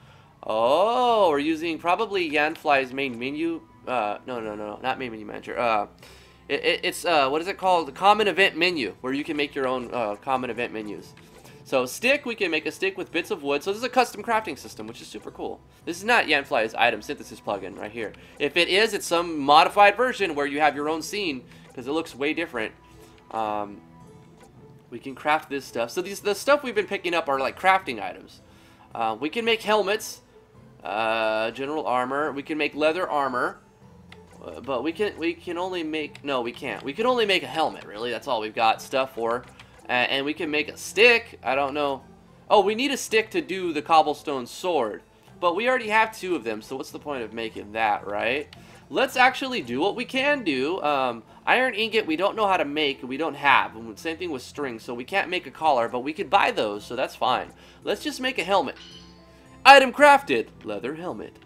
Oh, we're using probably Yanfly's main menu. Uh, no, no, no, not main menu manager. Uh, it, it, it's, uh, what is it called? The common event menu, where you can make your own uh, common event menus. So stick, we can make a stick with bits of wood. So this is a custom crafting system, which is super cool. This is not Yanfly's item synthesis plugin right here. If it is, it's some modified version where you have your own scene, because it looks way different. Um... We can craft this stuff. So these the stuff we've been picking up are like crafting items. Uh, we can make helmets, uh, general armor. We can make leather armor, uh, but we can we can only make no we can't. We can only make a helmet really. That's all we've got stuff for, uh, and we can make a stick. I don't know. Oh, we need a stick to do the cobblestone sword, but we already have two of them. So what's the point of making that, right? Let's actually do what we can do. Um, iron ingot, we don't know how to make, we don't have. And same thing with string, so we can't make a collar, but we could buy those, so that's fine. Let's just make a helmet. Item crafted, leather helmet.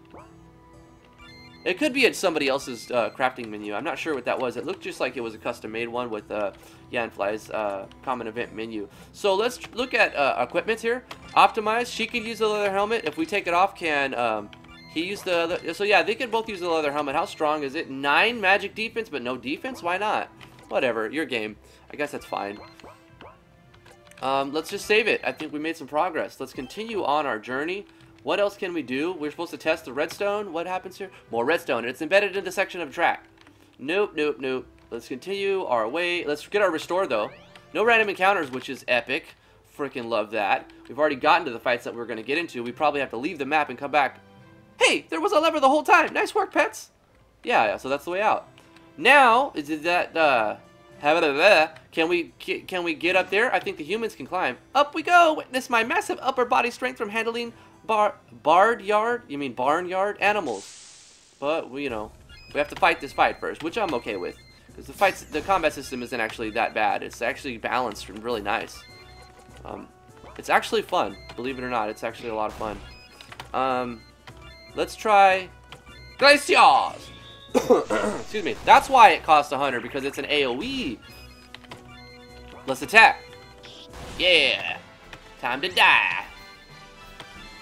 It could be at somebody else's uh, crafting menu. I'm not sure what that was. It looked just like it was a custom-made one with uh, Yanfly's uh, common event menu. So let's look at uh, equipment here. Optimize, she can use the leather helmet. If we take it off, can... Um, He used the, the, so yeah, they could both use the leather helmet. How strong is it? Nine magic defense, but no defense? Why not? Whatever, your game. I guess that's fine. Um, let's just save it. I think we made some progress. Let's continue on our journey. What else can we do? We're supposed to test the redstone. What happens here? More redstone. It's embedded in the section of track. Nope, nope, nope. Let's continue our way. Let's get our restore, though. No random encounters, which is epic. Freaking love that. We've already gotten to the fights that we're going to get into. We probably have to leave the map and come back. Hey, there was a lever the whole time. Nice work, pets. Yeah, yeah, so that's the way out. Now, is it that, uh, can we, can we get up there? I think the humans can climb. Up we go. Witness my massive upper body strength from handling bar, barred yard, you mean barnyard animals. But, we, you know, we have to fight this fight first, which I'm okay with. Because the fights, the combat system isn't actually that bad. It's actually balanced and really nice. Um, it's actually fun. Believe it or not, it's actually a lot of fun. Um... Let's try Glaciers! Excuse me. That's why it costs one hundred, because it's an AoE. Let's attack. Yeah. Time to die.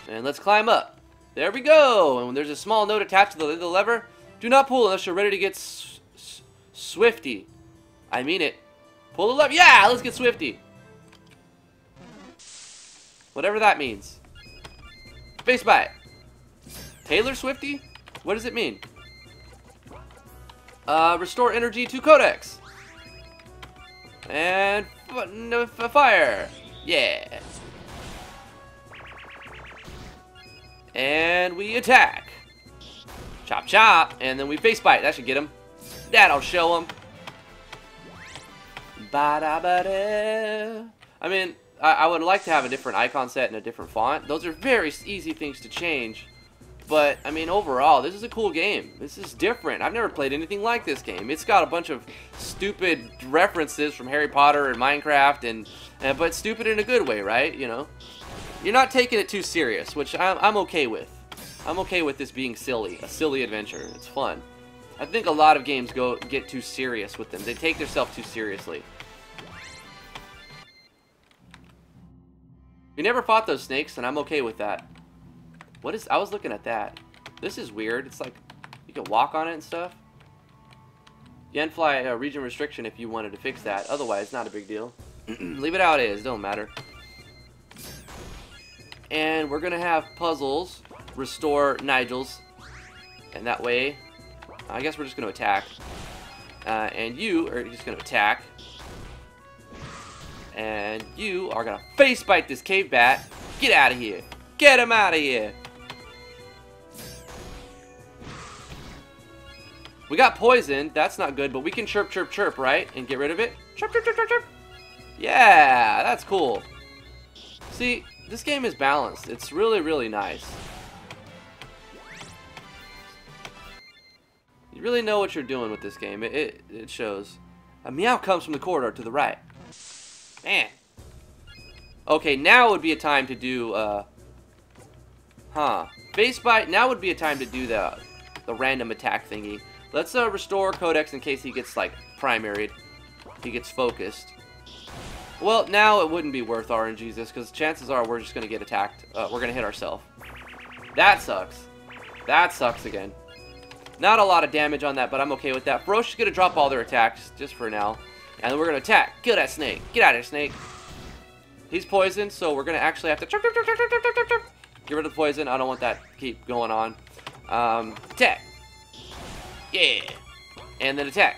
And let's climb up. There we go. And when there's a small note attached to the, the lever, do not pull unless you're ready to get s s swifty. I mean it. Pull the lever. Yeah, let's get swifty. Whatever that means. Face bite. Taylor Swifty? What does it mean? Uh, restore energy to Codex. And fire. Yeah. And we attack. Chop chop. And then we face bite. That should get him. That'll show him. Ba-da-ba-da. I mean, I, I would like to have a different icon set and a different font. Those are very easy things to change. But, I mean, overall, this is a cool game. This is different. I've never played anything like this game. It's got a bunch of stupid references from Harry Potter and Minecraft, and, and but stupid in a good way, right? You know? You're not taking it too serious, which I'm, I'm okay with. I'm okay with this being silly. A silly adventure. It's fun. I think a lot of games go get too serious with them. They take themselves too seriously. We never fought those snakes, and I'm okay with that. What is... I was looking at that. This is weird. It's like you can walk on it and stuff. Yanfly uh, region restriction if you wanted to fix that. Otherwise, not a big deal. Leave it how it is. Don't matter. And we're going to have puzzles restore Nigel's. And that way, I guess we're just going to attack. Uh, and you are just going to attack. And you are going to face bite this cave bat. Get out of here. Get him out of here. We got poisoned. That's not good, but we can chirp, chirp, chirp, right? And get rid of it. Chirp, chirp, chirp, chirp, chirp. Yeah, that's cool. See, this game is balanced. It's really, really nice. You really know what you're doing with this game. It, it, it shows. A meow comes from the corridor to the right. Man. Okay, now would be a time to do, uh... Huh. Face bite. Now would be a time to do the, the random attack thingy. Let's uh, restore Codex in case he gets, like, primaried. He gets focused. Well, now it wouldn't be worth R N Gs this, because chances are we're just going to get attacked. Uh, we're going to hit ourselves. That sucks. That sucks again. Not a lot of damage on that, but I'm okay with that. Ferosh is going to drop all their attacks, just for now. And then we're going to attack. Kill that snake. Get out of here, snake. He's poisoned, so we're going to actually have to... Get rid of the poison. I don't want that to keep going on. Um, attack. Yeah, and then attack.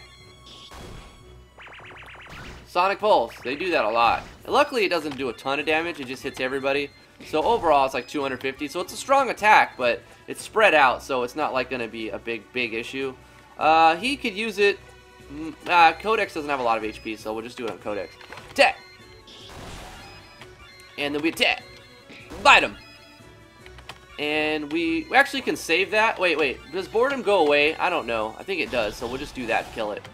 Sonic Pulse, they do that a lot. And luckily it doesn't do a ton of damage, it just hits everybody. So overall it's like two hundred fifty, so it's a strong attack, but it's spread out, so it's not like going to be a big, big issue. Uh, he could use it, uh, Codex doesn't have a lot of H P, so we'll just do it on Codex. Attack! And then we attack. Bite him! And we actually can save that. Wait, wait. Does boredom go away? I don't know. I think it does, so we'll just do that to kill it.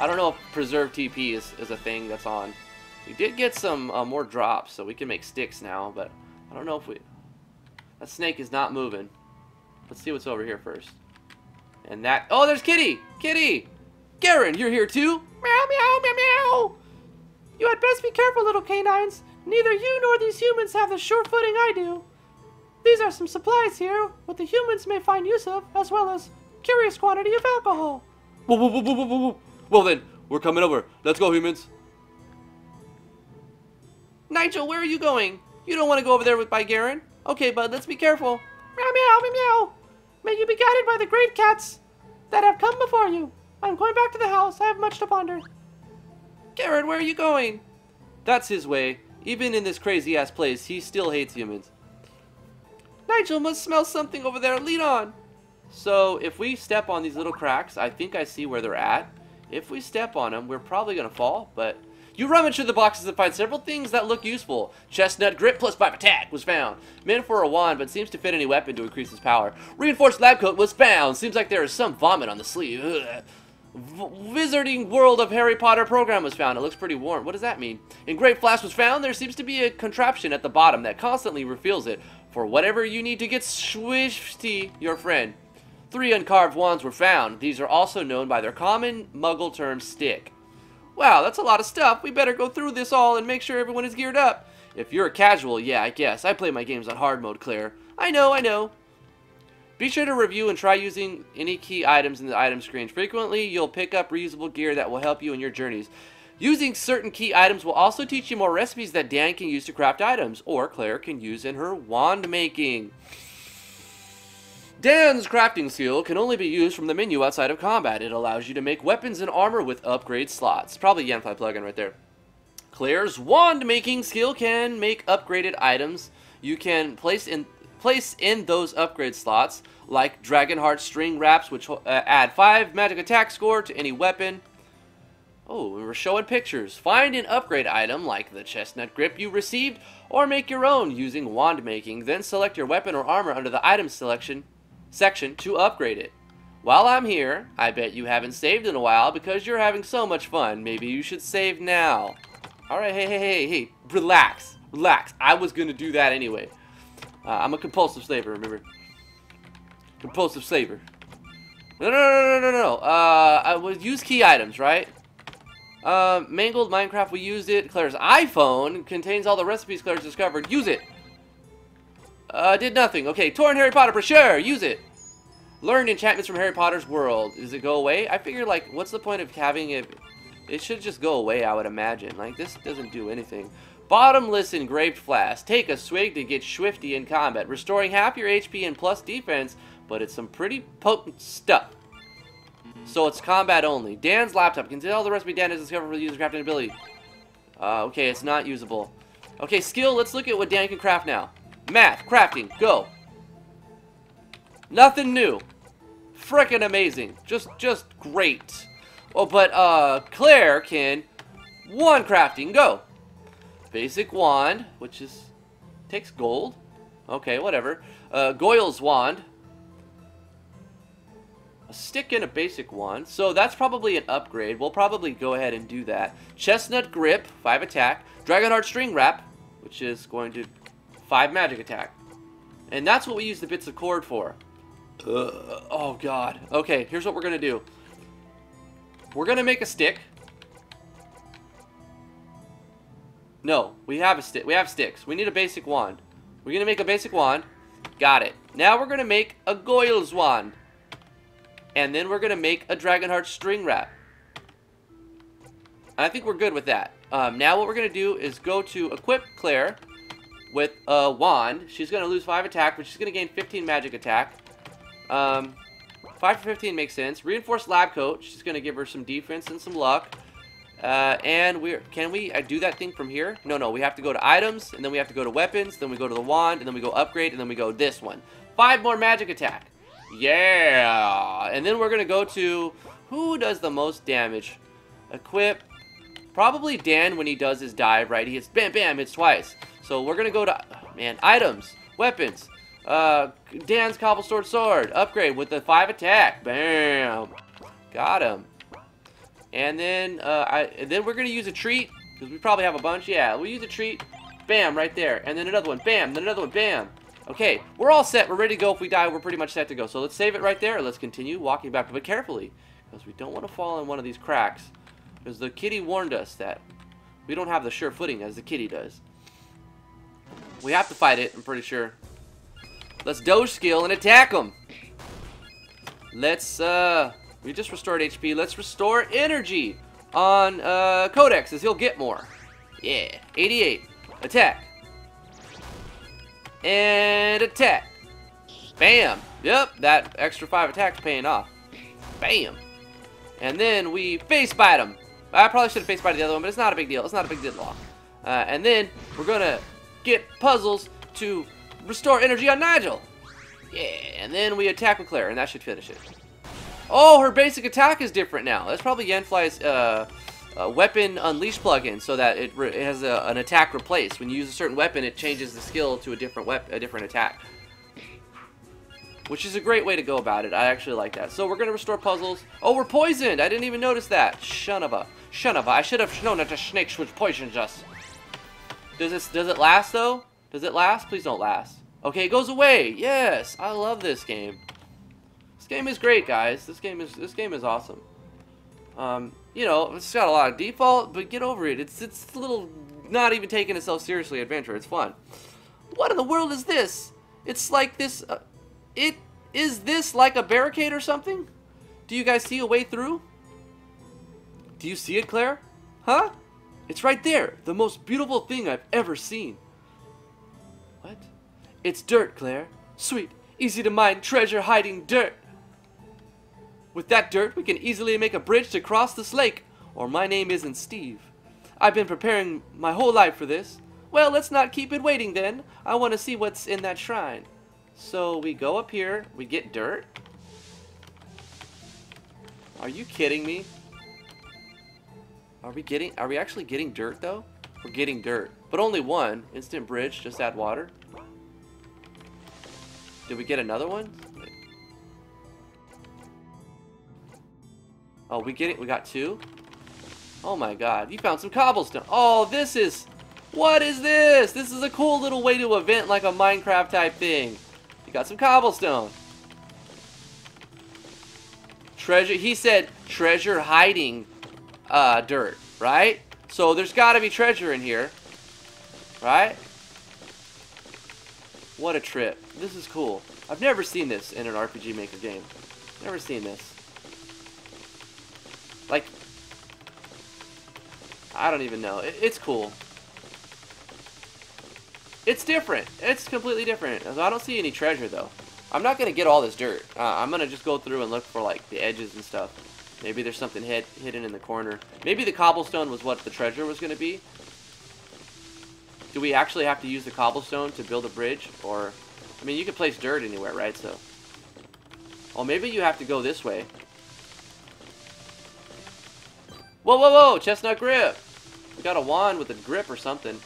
I don't know if preserve T P is, is a thing that's on. We did get some uh, more drops, so we can make sticks now, but I don't know if we... That snake is not moving. Let's see what's over here first. And that... Oh, there's Kitty! Kitty! Garen, you're here too? Meow, meow, meow, meow! You had best be careful, little canines. Neither you nor these humans have the sure footing I do. These are some supplies here, what the humans may find use of, as well as curious quantity of alcohol. Whoa, whoa, whoa, whoa, whoa, whoa. Well then, we're coming over. Let's go, humans. Nigel, where are you going? You don't want to go over there with by Garen? Okay, bud, let's be careful. Meow, meow, meow, meow. May you be guided by the great cats that have come before you. I'm going back to the house. I have much to ponder. Garen, where are you going? That's his way. Even in this crazy-ass place, he still hates humans. Nigel must smell something over there. Lead on. So if we step on these little cracks, I think I see where they're at. If we step on them, we're probably going to fall, but... You rummage through the boxes and find several things that look useful. Chestnut grip plus five attack was found. Meant for a wand, but seems to fit any weapon to increase its power. Reinforced lab coat was found. Seems like there is some vomit on the sleeve. Ugh. Wizarding World of Harry Potter program was found. It looks pretty warm. What does that mean? Engraved flask was found. There seems to be a contraption at the bottom that constantly refills it. For whatever you need to get swifty, your friend. Three uncarved wands were found. These are also known by their common muggle term stick. Wow, that's a lot of stuff. We better go through this all and make sure everyone is geared up. If you're a casual, yeah, I guess. I play my games on hard mode, Claire. I know, I know. Be sure to review and try using any key items in the item screens. Frequently, you'll pick up reusable gear that will help you in your journeys. Using certain key items will also teach you more recipes that Dan can use to craft items, or Claire can use in her wand making. Dan's crafting skill can only be used from the menu outside of combat. It allows you to make weapons and armor with upgrade slots. Probably Yanfly plugin right there. Claire's wand making skill can make upgraded items. You can place in place in those upgrade slots, like Dragonheart string wraps, which uh, add five magic attack score to any weapon. Oh, we were showing pictures. Find an upgrade item like the chestnut grip you received, or make your own using wand making. Then select your weapon or armor under the item selection section to upgrade it. While I'm here, I bet you haven't saved in a while because you're having so much fun. Maybe you should save now. Alright, hey, hey, hey, hey, relax, relax. I was going to do that anyway. Uh, I'm a compulsive slaver, remember? Compulsive slaver. No, no, no, no, no, no. Uh, I would use key items, right? Uh, Mangled Minecraft, we used it. Claire's iPhone contains all the recipes Claire's discovered. Use it. Uh, did nothing. Okay, torn Harry Potter for sure. Use it. Learned enchantments from Harry Potter's world. Does it go away? I figure, like, what's the point of having it? It should just go away, I would imagine. Like, this doesn't do anything. Bottomless Engraved Flask. Take a swig to get swifty in combat. Restoring half your H P and plus defense, but it's some pretty potent stuff. So it's combat only. Dan's laptop. Consider all the recipe Dan has discovered for the user's crafting ability. Uh, okay, it's not usable. Okay, skill. Let's look at what Dan can craft now. Math. Crafting. Go. Nothing new. Frickin' amazing. Just, just great. Oh, but, uh, Claire can one crafting, go. Basic wand, which is, takes gold. Okay, whatever. Uh, Goyle's wand. A stick and a basic wand. So that's probably an upgrade. We'll probably go ahead and do that. Chestnut grip, five attack. Dragonheart string wrap, which is going to five magic attack. And that's what we use the bits of cord for. Ugh. Oh god. Okay, here's what we're gonna do. We're gonna make a stick. No, we have a stick. We have sticks. We need a basic wand. We're gonna make a basic wand. Got it. Now we're gonna make a Goyle's wand. And then we're gonna make a Dragonheart string wrap. I think we're good with that. Um, now what we're gonna do is go to equip Claire with a wand. She's gonna lose five attack, but she's gonna gain fifteen magic attack. Um, five for fifteen makes sense. Reinforced lab coat. She's going to give her some defense and some luck. Uh, and we're... Can we uh, do that thing from here? No, no. We have to go to items, and then we have to go to weapons, then we go to the wand, and then we go upgrade, and then we go this one. Five more magic attack. Yeah! And then we're going to go to... Who does the most damage? Equip. Probably Dan when he does his dive, right? He hits bam, bam, hits twice. So we're going to go to... Oh, man. Items. Weapons. Uh, Dan's cobblestone sword upgrade with the five attack. Bam, got him. And then, uh, I and then we're gonna use a treat because we probably have a bunch. Yeah, we use a treat. Bam, right there. And then another one. Bam. Then another one. Bam. Okay, we're all set. We're ready to go. If we die, we're pretty much set to go. So let's save it right there. Let's continue walking back, but carefully because we don't want to fall in one of these cracks. Because the kitty warned us that we don't have the sure footing as the kitty does. We have to fight it. I'm pretty sure. Let's doge skill and attack him. Let's, uh, we just restored H P. Let's restore energy on, uh, Codex, as he'll get more. Yeah. eighty-eight. Attack. And attack. Bam. Yep, that extra five attacks paying off. Bam. And then we face bite him. I probably should have face bite the other one, but it's not a big deal. It's not a big deal at all. Uh, and then we're going to get puzzles to... Restore energy on Nigel. Yeah, and then we attack with Claire, and that should finish it. Oh, her basic attack is different now. That's probably Yanfly's uh, uh, weapon unleash plugin, so that it, re it has a, an attack replace. When you use a certain weapon, it changes the skill to a different a different attack, which is a great way to go about it. I actually like that. So we're gonna restore puzzles. Oh, we're poisoned. I didn't even notice that. Shunava, shunava. I should have known that the snakes which poisons us. Does this does it last though? Does it last? Please don't last. Okay, it goes away. Yes, I love this game. This game is great, guys. This game is this game is awesome. Um, you know, it's got a lot of default, but get over it. It's it's a little not even taking itself seriously adventure. It's fun. What in the world is this? It's like this. Uh, it is this like a barricade or something? Do you guys see a way through? Do you see it, Claire? Huh? It's right there. The most beautiful thing I've ever seen. What? It's dirt, Claire. Sweet, easy to mine treasure hiding dirt. With that dirt, we can easily make a bridge to cross this lake, or my name isn't Steve. I've been preparing my whole life for this. Well, let's not keep it waiting then. I want to see what's in that shrine. So we go up here, we get dirt. Are you kidding me? Are we getting, are we actually getting dirt though? We're getting dirt. But only one. Instant bridge. Just add water. Did we get another one? Oh, we get it. We got two. Oh my god. You found some cobblestone. Oh, this is... What is this? This is a cool little way to event like a Minecraft type thing. You got some cobblestone. treasure. He said treasure hiding uh, dirt, right? So there's got to be treasure in here, right? What a trip. This is cool. I've never seen this in an R P G Maker game. Never seen this. Like, I don't even know. It, it's cool. It's different. It's completely different. I don't see any treasure, though. I'm not going to get all this dirt. Uh, I'm going to just go through and look for, like, the edges and stuff. Maybe there's something hid, hidden in the corner. Maybe the cobblestone was what the treasure was going to be. Do we actually have to use the cobblestone to build a bridge? Or, I mean, you can place dirt anywhere, right? So, oh, maybe you have to go this way. Whoa, whoa, whoa! Chestnut grip! We got a wand with a grip or something.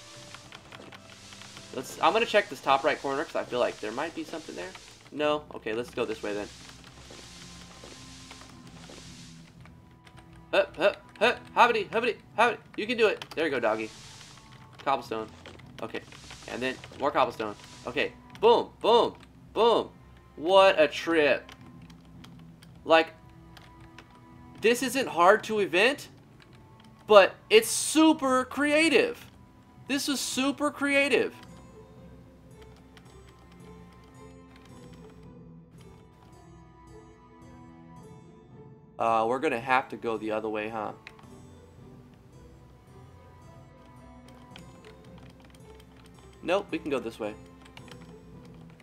Let's, I'm going to check this top right corner because I feel like there might be something there. No? Okay, let's go this way then. Hup, hup, hup, hobbity, hobbity, hobbity. You can do it. There you go, doggy. Cobblestone. Okay. And then more cobblestone. Okay. Boom, boom, boom. What a trip. Like, this isn't hard to invent, but it's super creative. This is super creative. Uh, we're gonna have to go the other way, huh? Nope, we can go this way.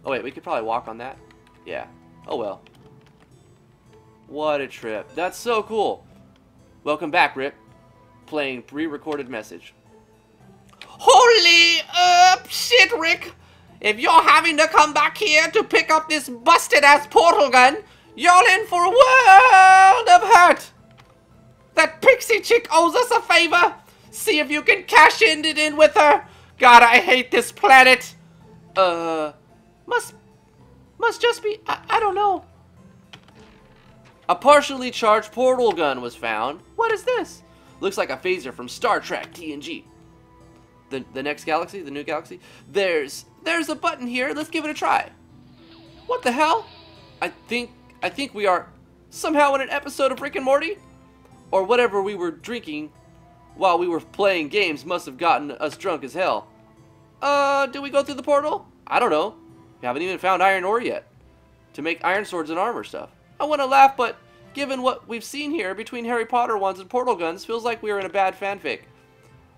Oh wait, we could probably walk on that. Yeah. Oh well. What a trip. That's so cool. Welcome back, Rip. Playing pre-recorded message. Holy uh, shit, Rick! If you're having to come back here to pick up this busted-ass portal gun, you're in for a world of hurt! That pixie chick owes us a favor! See if you can cash in it in with her! God, I hate this planet! Uh... Must... Must just be... I, I don't know. A partially charged portal gun was found. What is this? Looks like a phaser from Star Trek T N G. The, the next galaxy? The new galaxy? There's... There's a button here. Let's give it a try. What the hell? I think... I think we are somehow in an episode of Rick and Morty, or whatever we were drinking while we were playing games must have gotten us drunk as hell. Uh, do we go through the portal? I don't know. We haven't even found iron ore yet to make iron swords and armor stuff. I want to laugh, but given what we've seen here between Harry Potter wands and portal guns, feels like we are in a bad fanfic.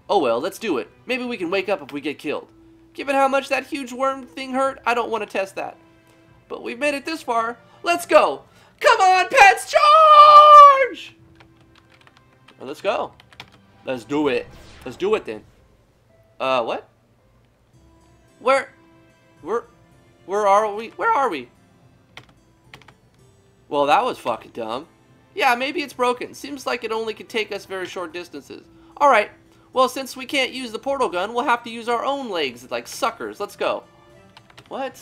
Oh well, let's do it. Maybe we can wake up if we get killed. Given how much that huge worm thing hurt, I don't want to test that. But we've made it this far. Let's go! Come on, pets, charge! Well, let's go. Let's do it. Let's do it then. Uh, what? Where? Where? Where are we? Where are we? Well, that was fucking dumb. Yeah, maybe it's broken. Seems like it only can take us very short distances. All right. Well, since we can't use the portal gun, we'll have to use our own legs like suckers. Let's go. What?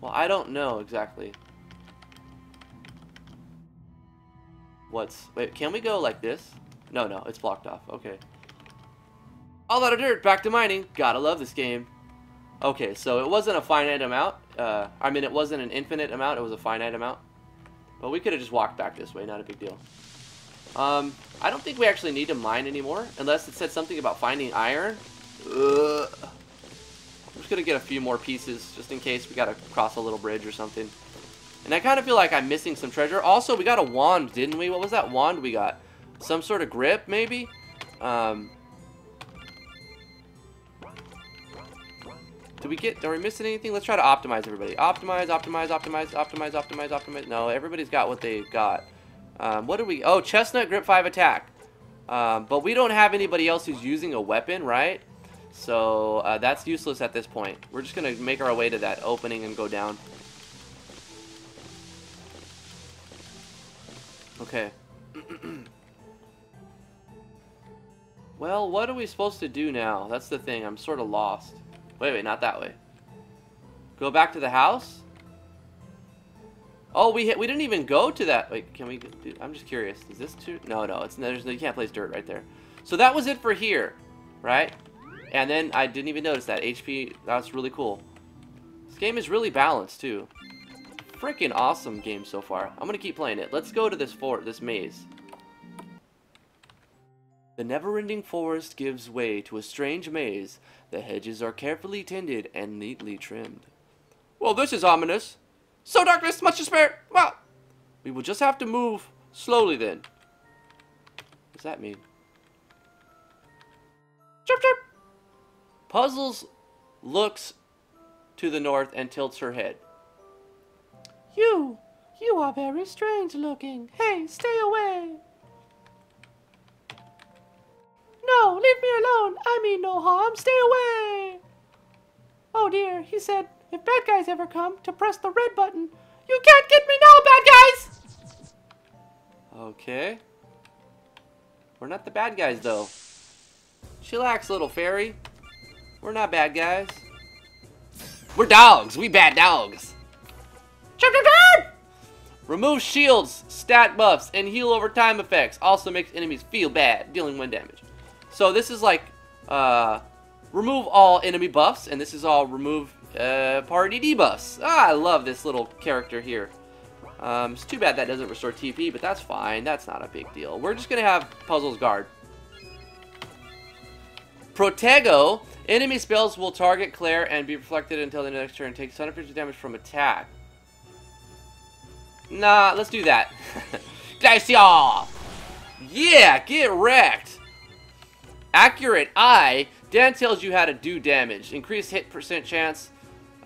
Well, I don't know exactly. What's... Wait, can we go like this? No, no, it's blocked off. Okay. All out of dirt, back to mining. Gotta love this game. Okay, so it wasn't a finite amount. Uh, I mean, it wasn't an infinite amount. It was a finite amount. But we could have just walked back this way. Not a big deal. Um, I don't think we actually need to mine anymore. Unless it said something about finding iron. Ugh. I'm just going to get a few more pieces just in case we got to cross a little bridge or something. And I kind of feel like I'm missing some treasure. Also, we got a wand, didn't we? What was that wand we got? Some sort of grip, maybe? Um, did we get... Are we missing anything? Let's try to optimize everybody. Optimize, optimize, optimize, optimize, optimize, optimize. No, everybody's got what they've got. Um, what do we... Oh, chestnut, grip five, attack. Um, but we don't have anybody else who's using a weapon, right? So, uh, that's useless at this point. We're just going to make our way to that opening and go down. Okay. Well, what are we supposed to do now? That's the thing. I'm sort of lost. Wait, wait, not that way. Go back to the house? Oh, we hit, we didn't even go to that. Wait, can we... Dude, I'm just curious. Is this too... No, no, it's, there's, you can't place dirt right there. So that was it for here, right? And then I didn't even notice that. H P, that's really cool. This game is really balanced, too. Freaking awesome game so far. I'm gonna keep playing it. Let's go to this fort, this maze. The never-ending forest gives way to a strange maze. The hedges are carefully tended and neatly trimmed. Well, this is ominous. So darkness, much despair. Well, we will just have to move slowly then. What does that mean? Chirp, chirp. Puzzles looks to the north and tilts her head. You, you are very strange looking. Hey, stay away. No, leave me alone. I mean no harm. Stay away. Oh dear, he said, if bad guys ever come, to press the red button. You can't get me now, bad guys! Okay. We're not the bad guys, though. Chillax, little fairy. We're not bad guys. We're dogs. We bad dogs. Chirp, chirp, chirp! Remove shields, stat buffs, and heal over time effects. Also makes enemies feel bad, dealing one damage. So this is like, uh, remove all enemy buffs, and this is all remove uh, party debuffs. Ah, I love this little character here. Um, it's too bad that doesn't restore T P, but that's fine. That's not a big deal. We're just going to have Puzzles guard. Protego. Enemy spells will target Claire and be reflected until the next turn. Takes one hundred fifty damage from attack. Nah, let's do that. Dice y'all! Yeah, get wrecked! Accurate Eye. Dan tells you how to do damage. Increase hit percent chance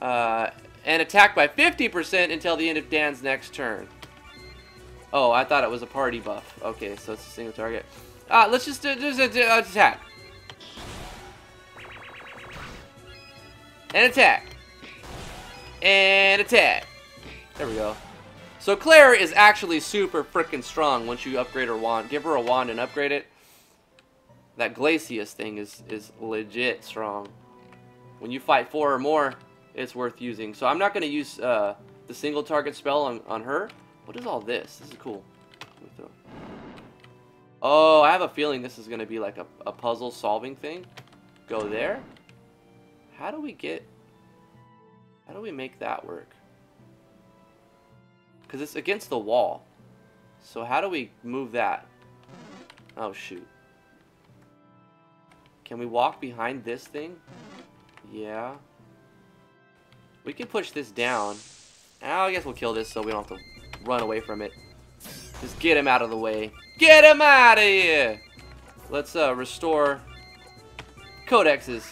uh, and attack by fifty percent until the end of Dan's next turn. Oh, I thought it was a party buff. Okay, so it's a single target. Uh, let's just uh, just uh, attack. And attack. And attack. There we go. So Claire is actually super freaking strong once you upgrade her wand. Give her a wand and upgrade it. That Glacius thing is, is legit strong. When you fight four or more, it's worth using. So I'm not going to use uh, the single target spell on, on her. What is all this? This is cool. Oh, I have a feeling this is going to be like a, a puzzle solving thing. Go there. How do we get... How do we make that work? Because it's against the wall. So how do we move that? Oh, shoot. Can we walk behind this thing? Yeah. We can push this down. I guess we'll kill this so we don't have to run away from it. Just get him out of the way. Get him out of here! Let's uh, restore Codex's.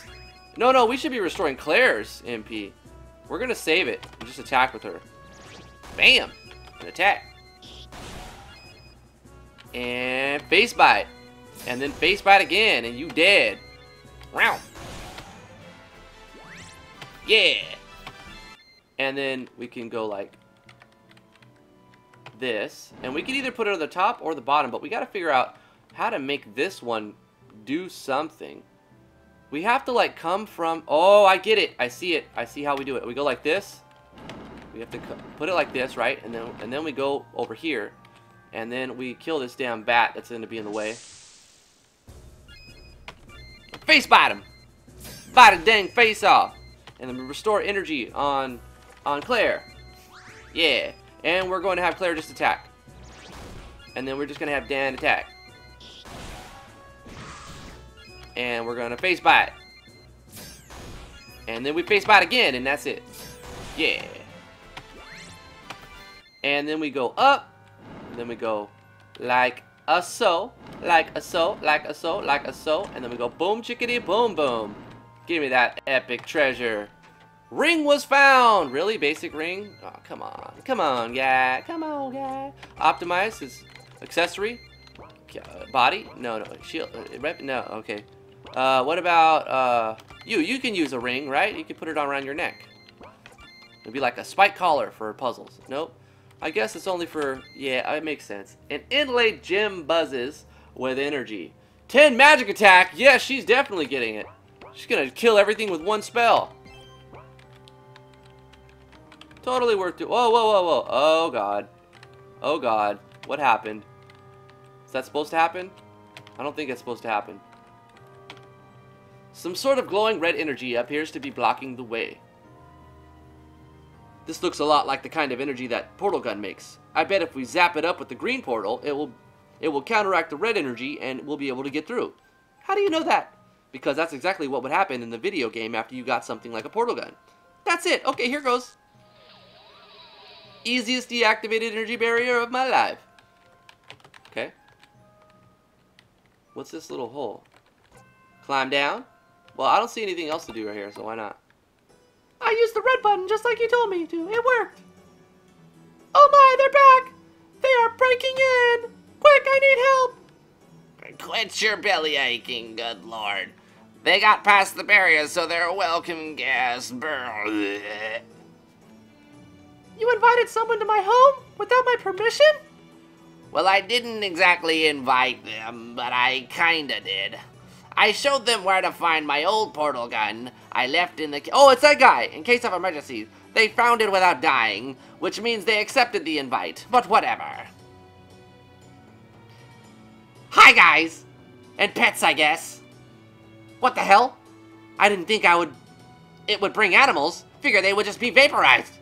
No, no, we should be restoring Claire's M P. We're going to save it and just attack with her. Bam! An attack. And face bite. And then face bite again, and you dead. Round. Yeah. And then we can go like this. And we can either put it on the top or the bottom, but we got to figure out how to make this one do something. We have to like come from... Oh, I get it. I see it. I see how we do it. We go like this. We have to put it like this, right? And then and then we go over here. And then we kill this damn bat that's going to be in the way. Face bite him! Bite a dang face off! And then we restore energy on on Claire. Yeah. And we're going to have Claire just attack. And then we're just going to have Dan attack. And we're going to face bite. And then we face bite again, and that's it. Yeah. And then we go up. And then we go like a so. Like a so, like a so, like a so, and then we go boom chickadee boom boom. Give me that epic treasure. Ring was found! Really? Basic ring? Oh, come on. Come on, guy. Come on, guy. Optimize his accessory. Body? No, no. Shield. No, okay. Uh, what about uh, you? You can use a ring, right? You can put it around your neck. It'd be like a spike collar for puzzles. Nope. I guess it's only for... Yeah, it makes sense. An inlaid gem buzzes with energy. ten magic attack. Yeah, she's definitely getting it. She's gonna kill everything with one spell. Totally worth it. Whoa, whoa, whoa, whoa. Oh god. Oh god. What happened? Is that supposed to happen? I don't think it's supposed to happen. Some sort of glowing red energy appears to be blocking the way. This looks a lot like the kind of energy that Portal Gun makes. I bet if we zap it up with the green portal, it will it will counteract the red energy and we'll be able to get through. How do you know that? Because that's exactly what would happen in the video game after you got something like a portal gun. That's it. Okay, here goes. Easiest deactivated energy barrier of my life. Okay. What's this little hole? Climb down? Well, I don't see anything else to do right here, so why not? I used the red button just like you told me to. It worked. Oh my, they're back. They are breaking in. Quick, I need help. Quench your belly aching, good lord. They got past the barrier, so they're a welcome guest. You invited someone to my home without my permission? Well, I didn't exactly invite them, but I kinda did. I showed them where to find my old portal gun I left in the... Oh, it's that guy! In case of emergencies, they found it without dying, which means they accepted the invite, but whatever. Hi, guys! And pets, I guess. What the hell? I didn't think I would... It would bring animals. Figure they would just be vaporized.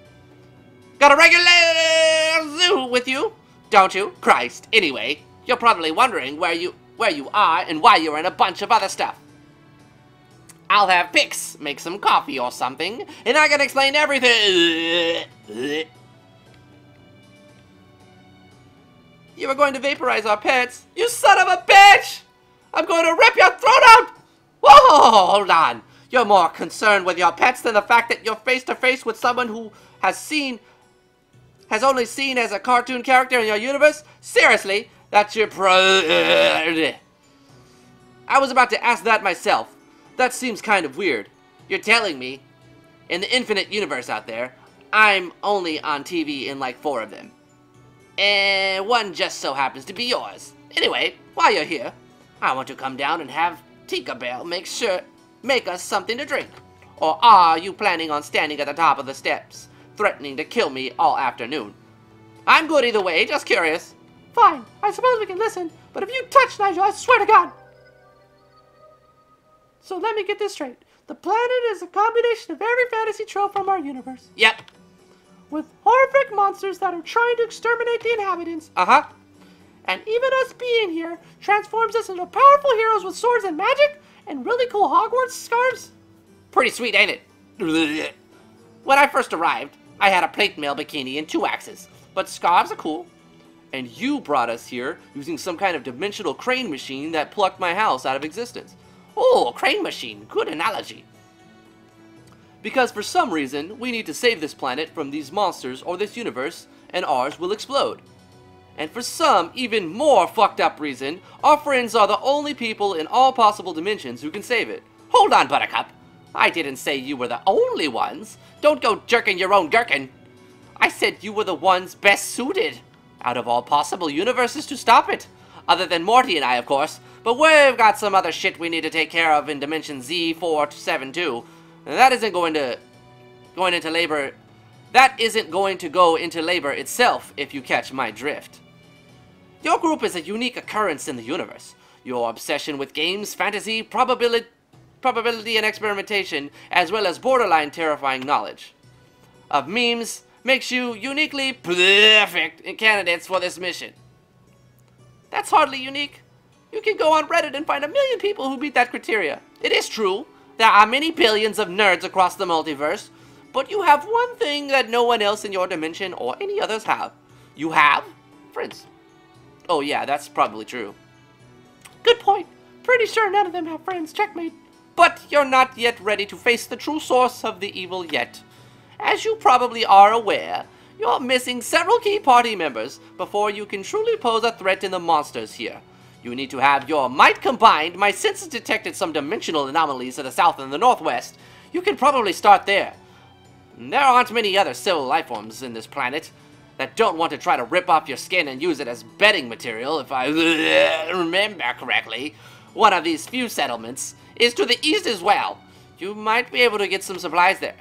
Got a regular zoo with you, don't you? Christ. Anyway, you're probably wondering where you where you are and why you're in a bunch of other stuff. I'll have pics, make some coffee or something, and I can explain everything. You were going to vaporize our pets? You son of a bitch! I'm going to rip your throat out! Whoa, hold on. You're more concerned with your pets than the fact that you're face-to-face with someone who has seen... has only seen as a cartoon character in your universe? Seriously, that's your pro... I was about to ask that myself. That seems kind of weird. You're telling me, in the infinite universe out there, I'm only on T V in like four of them. And one just so happens to be yours. Anyway, while you're here, I want to come down and have Tinkerbell make sure make us something to drink. Or are you planning on standing at the top of the steps, threatening to kill me all afternoon? I'm good either way, just curious. Fine, I suppose we can listen, but if you touch Nigel, I swear to God. So let me get this straight. The planet is a combination of every fantasy trope from our universe. Yep. With horrific monsters that are trying to exterminate the inhabitants. Uh-huh. And even us being here transforms us into powerful heroes with swords and magic and really cool Hogwarts scarves. Pretty sweet, ain't it? When I first arrived, I had a plate mail bikini and two axes. But scarves are cool. And you brought us here using some kind of dimensional crane machine that plucked my house out of existence. Oh, crane machine. Good analogy. Because for some reason, we need to save this planet from these monsters or this universe, and ours will explode. And for some even more fucked up reason, our friends are the only people in all possible dimensions who can save it. Hold on, Buttercup. I didn't say you were the only ones. Don't go jerking your own gherkin. I said you were the ones best suited out of all possible universes to stop it. Other than Morty and I, of course. But we've got some other shit we need to take care of in Dimension Z four seven two. And that isn't going to going into labor. That isn't going to go into labor itself, if you catch my drift. Your group is a unique occurrence in the universe. Your obsession with games, fantasy, probability, probability and experimentation, as well as borderline terrifying knowledge of memes, makes you uniquely perfect in candidates for this mission. That's hardly unique. You can go on Reddit and find a million people who meet that criteria. It is true. There are many billions of nerds across the multiverse, but you have one thing that no one else in your dimension or any others have. You have friends. Oh yeah, that's probably true. Good point. Pretty sure none of them have friends. Checkmate. But you're not yet ready to face the true source of the evil yet. As you probably are aware, you're missing several key party members before you can truly pose a threat in the monsters here. You need to have your might combined. My senses detected some dimensional anomalies to the south and the northwest. You can probably start there. There aren't many other civil life forms in this planet that don't want to try to rip off your skin and use it as bedding material, if I remember correctly. One of these few settlements is to the east as well. You might be able to get some supplies there.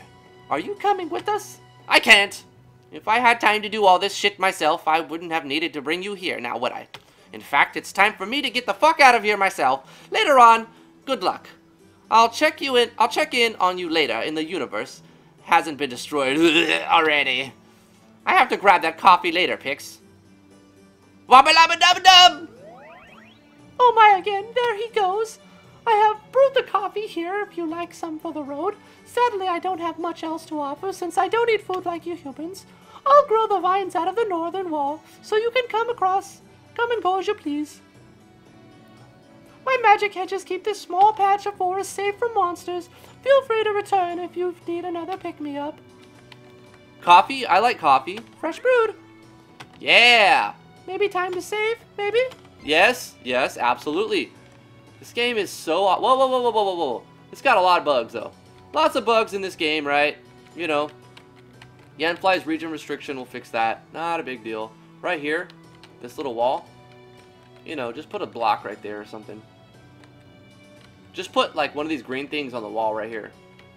Are you coming with us? I can't. If I had time to do all this shit myself, I wouldn't have needed to bring you here, now would I? In fact, it's time for me to get the fuck out of here myself. Later on, good luck. I'll check you in. I'll check in on you later in the universe. Hasn't been destroyed already. I have to grab that coffee later, Pix. Wabba-labba-dub-dub! Oh my, again, there he goes. I have brewed the coffee here if you like some for the road. Sadly, I don't have much else to offer since I don't eat food like you humans. I'll grow the vines out of the northern wall so you can come across. Come and go as you please. My magic hedges keep this small patch of forest safe from monsters. Feel free to return if you need another pick-me-up. Coffee? I like coffee. Fresh brewed. Yeah! Maybe time to save? Maybe? Yes, yes, absolutely. This game is so... Whoa, whoa, whoa, whoa, whoa, whoa. It's got a lot of bugs, though. Lots of bugs in this game, right? You know. Yanfly's region restriction will fix that. Not a big deal. Right here, this little wall. You know, just put a block right there or something. Just put, like, one of these green things on the wall right here.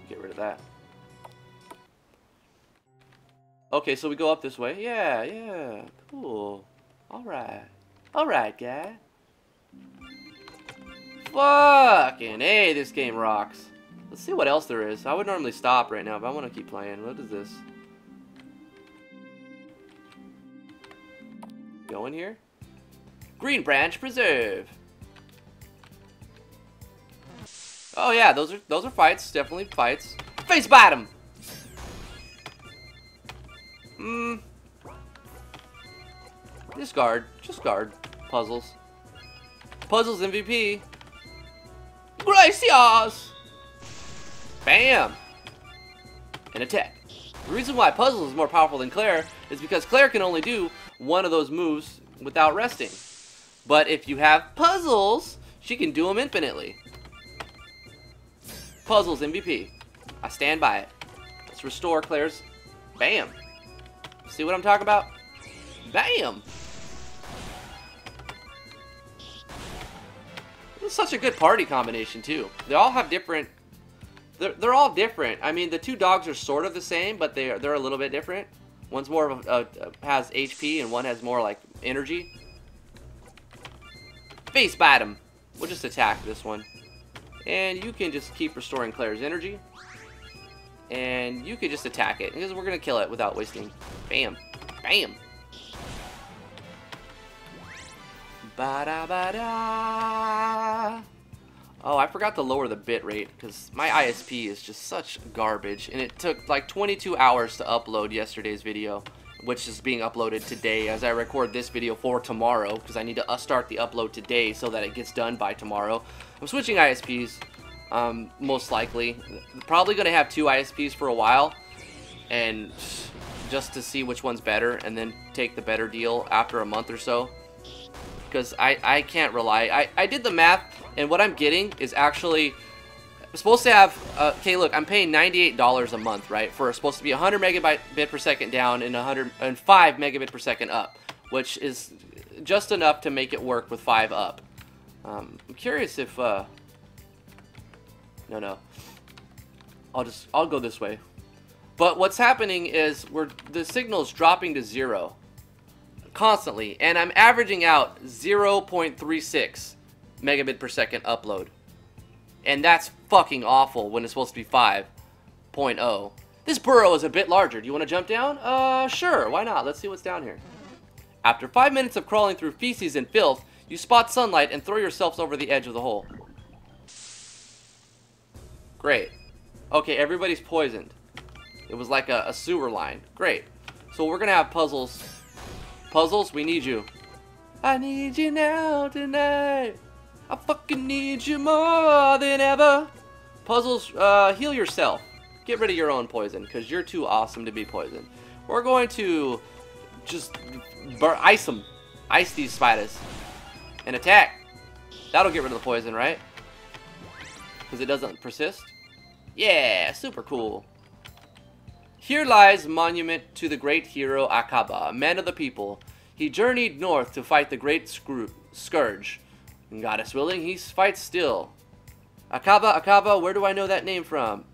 Get rid of that. Okay, so we go up this way. Yeah, yeah. Cool. Alright. Alright, guy. Fucking A, this game rocks. Let's see what else there is. I would normally stop right now, but I want to keep playing. What is this? Go in here. Green Branch Preserve. Oh yeah, those are those are fights, definitely fights. Face bottom. Hmm. Just guard, just guard. Puzzles. Puzzles M V P. Gracias. Bam. And attack. The reason why Puzzles is more powerful than Claire is because Claire can only do one of those moves without resting. But if you have Puzzles, she can do them infinitely. Puzzles M V P. I stand by it. Let's restore Claire's. Bam. See what I'm talking about? Bam. This is such a good party combination too. They all have different. They're, they're all different. I mean, the two dogs are sort of the same, but they're they're a little bit different. One's more of a, a has H P, and one has more like energy. Face bite him. We'll just attack this one. And you can just keep restoring Claire's energy. And you can just attack it. Because we're going to kill it without wasting. Bam. Bam. Ba-da-ba-da. Oh, I forgot to lower the bit rate. Because my I S P is just such garbage. And it took like twenty-two hours to upload yesterday's video. Which is being uploaded today as I record this video for tomorrow. Because I need to start the upload today so that it gets done by tomorrow. I'm switching I S Ps, um, most likely. Probably going to have two I S Ps for a while, and just to see which one's better, and then take the better deal after a month or so. Because I, I can't rely. I, I did the math, and what I'm getting is actually... I'm supposed to have... Uh, okay, look, I'm paying ninety-eight dollars a month, right? For supposed to be one hundred megabit per second down and one hundred five megabit per second up, which is just enough to make it work with five up. Um, I'm curious if, uh, no, no, I'll just, I'll go this way. But what's happening is we're, the signal's dropping to zero constantly, and I'm averaging out zero point three six megabit per second upload. And that's fucking awful when it's supposed to be five point oh. This burrow is a bit larger. Do you want to jump down? Uh, sure, why not? Let's see what's down here. After five minutes of crawling through feces and filth, you spot sunlight and throw yourselves over the edge of the hole. Great. Okay, everybody's poisoned. It was like a, a sewer line. Great. So we're going to have Puzzles. Puzzles, we need you. I need you now tonight. I fucking need you more than ever. Puzzles, uh, heal yourself. Get rid of your own poison, because you're too awesome to be poisoned. We're going to just bur ice them. Ice these spiders. And attack. That'll get rid of the poison, right? Because it doesn't persist. Yeah, super cool. Here lies monument to the great hero Akava, man of the people. He journeyed north to fight the great scru scourge. And goddess willing, he fights still. Akava, Akava, where do I know that name from?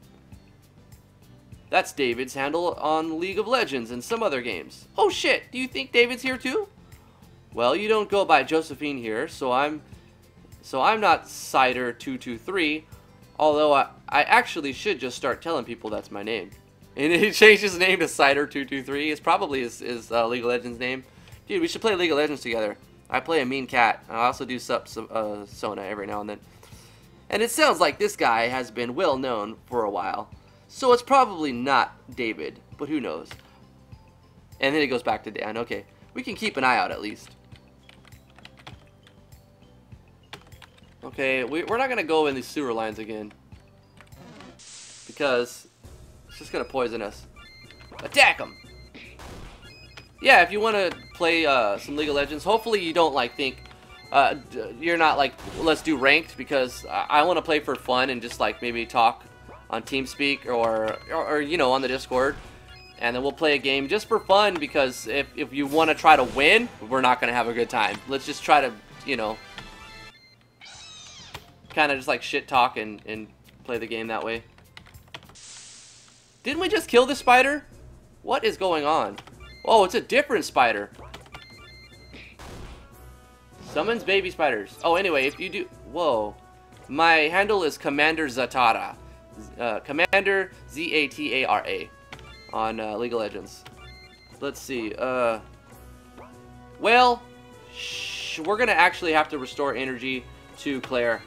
That's David's handle on League of Legends and some other games. Oh shit, do you think David's here too? Well, you don't go by Josephine here, so I'm so I'm not Cider two two three. Although I, I actually should just start telling people that's my name. And he changed his name to Cider two two three. It's probably his, his uh, League of Legends name. Dude, we should play League of Legends together. I play a mean cat. I also do sup uh, Sona every now and then. And it sounds like this guy has been well known for a while. So it's probably not David, but who knows. And then it goes back to Dan. Okay, we can keep an eye out at least. Okay, we, we're not going to go in these sewer lines again. Because it's just going to poison us. Attack him! Yeah, if you want to play uh, some League of Legends, hopefully you don't like think, uh, you're not like, let's do ranked, because I, I want to play for fun and just like maybe talk on TeamSpeak or, or, or, you know, on the Discord. And then we'll play a game just for fun, because if, if you want to try to win, we're not going to have a good time. Let's just try to, you know, kind of just like shit talk and, and play the game that way. Didn't we just kill the spider? What is going on? Oh, it's a different spider. Summons baby spiders. Oh, anyway, if you do... Whoa. My handle is Commander Zatara. Uh, Commander Z A T A R A on uh, League of Legends. Let's see. Uh, well, sh we're going to actually have to restore energy to Claire.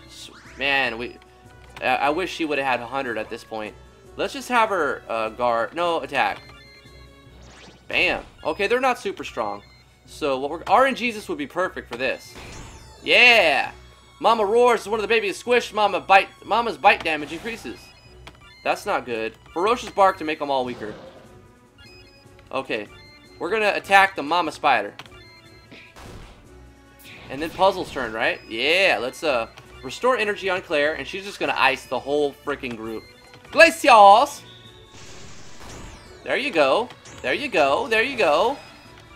Man, we. Uh, I wish she would have had one hundred at this point. Let's just have her uh, guard. No, attack. Bam. Okay, they're not super strong. So what we're R N G-sus would be perfect for this. Yeah. Mama roars as one of the babies squished. Mama bite. Mama's bite damage increases. That's not good. Ferocious bark to make them all weaker. Okay, we're gonna attack the mama spider. And then Puzzle's turn, right? Yeah, let's uh, restore energy on Claire, and she's just going to ice the whole freaking group. Glacials! There you go. There you go. There you go.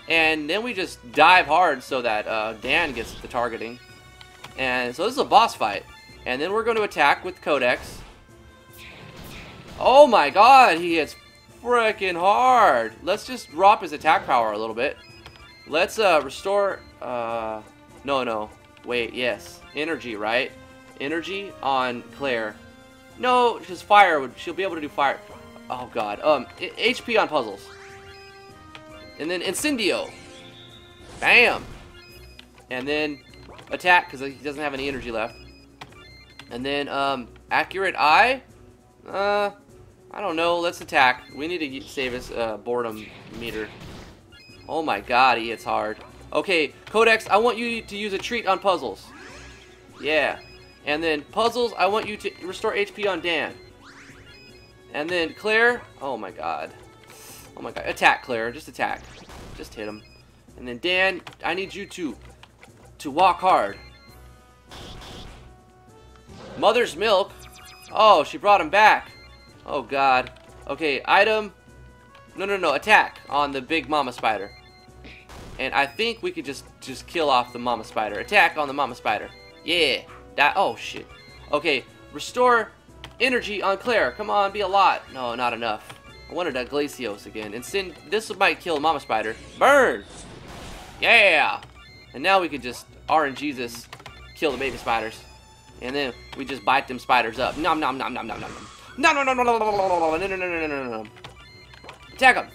And then we just dive hard so that uh, Dan gets the targeting. And so this is a boss fight. And then we're going to attack with Codex. Oh my god, he hits freaking hard. Let's just drop his attack power a little bit. Let's uh, restore... Uh, No, no. Wait, yes. Energy, right? Energy on Claire. No, because fire would... She'll be able to do fire. Oh, God. Um, H P on Puzzles. And then Incendio. Bam! And then attack, because he doesn't have any energy left. And then, um, Accurate Eye? Uh, I don't know. Let's attack. We need to save his, uh, boredom meter. Oh, my God. He hits hard. Okay, Codex, I want you to use a treat on Puzzles. Yeah. And then Puzzles, I want you to restore H P on Dan. And then Claire, oh my god. Oh my god, attack Claire, just attack. Just hit him. And then Dan, I need you to, to walk hard. Mother's milk. Oh, she brought him back. Oh god. Okay, item. No, no, no, attack on the big mama spider. And I think we could just, just kill off the mama spider. Attack on the mama spider. Yeah. That, oh, shit. Okay. Restore energy on Claire. Come on, be a lot. No, not enough. I wanted a Glacios again. And sin, this might kill mama spider. Burn! Yeah! And now we could just R N G this. Kill the baby spiders. And then we just bite them spiders up. Nom nom nom nom nom nom. Nom nom nom nom nom nom nom nom nom nom nom. Attack them.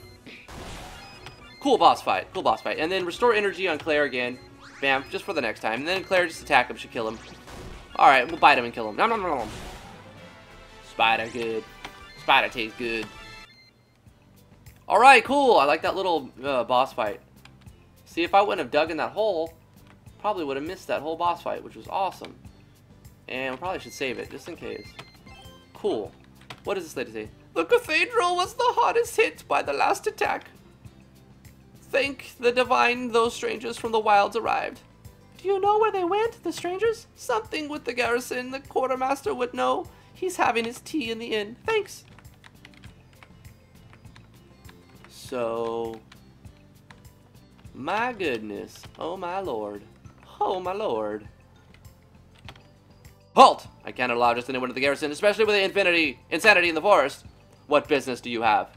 Cool boss fight. Cool boss fight. And then restore energy on Claire again. Bam. Just for the next time. And then Claire just attack him. Should kill him. Alright. We'll bite him and kill him. Nom nom nom nom. Spider good. Spider tastes good. Alright. Cool. I like that little uh, boss fight. See, if I wouldn't have dug in that hole, probably would have missed that whole boss fight, which was awesome. And we probably should save it, just in case. Cool. What does this lady say? The cathedral was the hardest hit by the last attack. Thank the divine, those strangers from the wilds arrived. Do you know where they went, the strangers? Something with the garrison, the quartermaster would know. He's having his tea in the inn. Thanks. So, my goodness. Oh, my lord. Oh, my lord. Halt! I can't allow just anyone to the garrison, especially with the infinity insanity in the forest. What business do you have?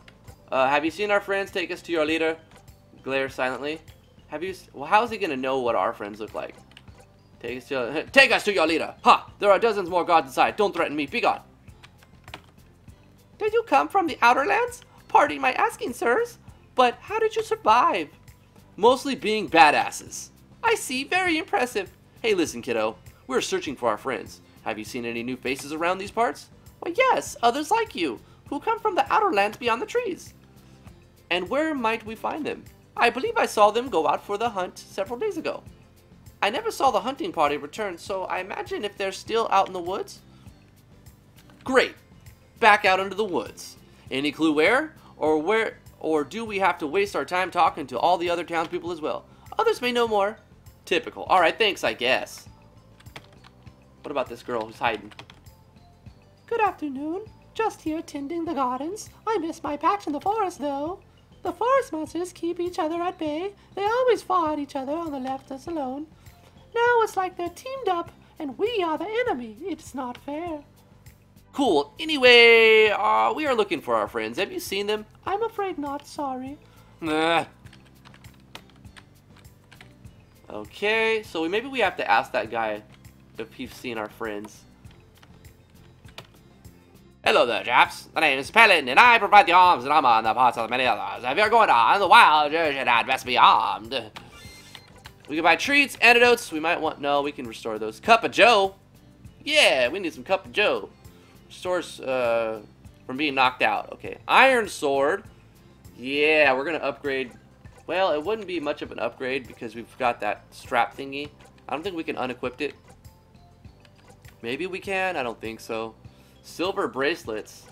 Uh, have you seen our friends? Take us to your leader. Glare silently. Have you? Well, how is he gonna know what our friends look like? Take us to, take us to your leader. Ha! There are dozens more guards inside. Don't threaten me. Be gone. Did you come from the Outer Lands? Pardon my asking, sirs, but how did you survive? Mostly being badasses. I see, very impressive. Hey, listen, kiddo. We're searching for our friends. Have you seen any new faces around these parts? Well, yes, others like you, who come from the Outer Lands beyond the trees. And where might we find them? I believe I saw them go out for the hunt several days ago. I never saw the hunting party return, so I imagine if they're still out in the woods. Great. Back out into the woods. Any clue where? Or where? Or do we have to waste our time talking to all the other townspeople as well? Others may know more. Typical. All right, thanks, I guess. What about this girl who's hiding? Good afternoon. Just here tending the gardens. I miss my patch in the forest, though. The forest monsters keep each other at bay. They always fall at each other on the left us alone. Now it's like they're teamed up, and we are the enemy. It's not fair. Cool. Anyway, uh, we are looking for our friends. Have you seen them? I'm afraid not. Sorry. Nah. Okay, so maybe we have to ask that guy if he's seen our friends. Hello there, chaps. My name is Pelin, and I provide the arms and armor and the parts of many others. If you're going on the wild, you should at best be armed. We can buy treats, antidotes. We might want... No, we can restore those. Cup of Joe. Yeah, we need some Cup of Joe. Source uh, from being knocked out. Okay, Iron Sword. Yeah, we're gonna upgrade. Well, it wouldn't be much of an upgrade because we've got that strap thingy. I don't think we can unequip it. Maybe we can. I don't think so. Silver bracelets.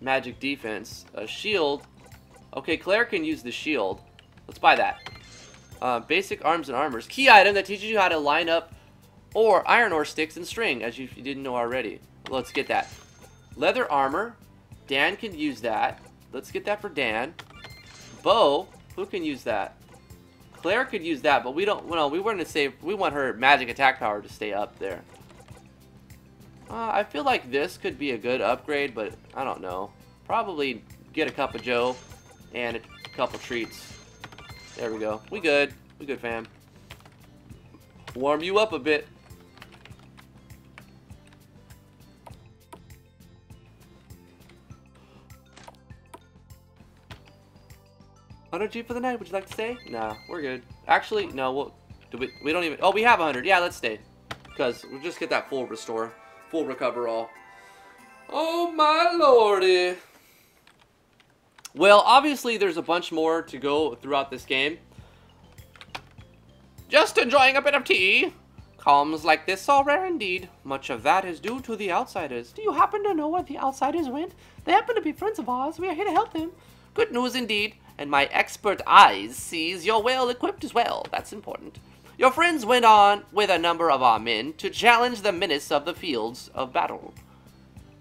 Magic defense. A shield. Okay, Claire can use the shield. Let's buy that. Uh, basic arms and armors. Key item that teaches you how to line up. Or iron ore sticks and string, as you didn't know already. Let's get that. Leather armor. Dan can use that. Let's get that for Dan. Bow. Who can use that? Claire could use that, but we don't... Well, we want to save... We want her magic attack power to stay up there. Uh, I feel like this could be a good upgrade, but I don't know. Probably get a Cup of Joe and a couple treats. There we go. We good. We good, fam. Warm you up a bit. one hundred G for the night, would you like to stay? Nah, we're good. Actually, no, we'll, do we, we don't even... Oh, we have one hundred. Yeah, let's stay. Because we'll just get that full restore. Full recover all. Oh, my lordy. Well, obviously, there's a bunch more to go throughout this game. Just enjoying a bit of tea. Calms like this are rare indeed. Much of that is due to the Outsiders. Do you happen to know where the Outsiders went? They happen to be friends of ours. We are here to help them. Good news indeed. And my expert eyes sees you're well equipped as well. That's important. Your friends went on with a number of our men to challenge the menace of the fields of battle.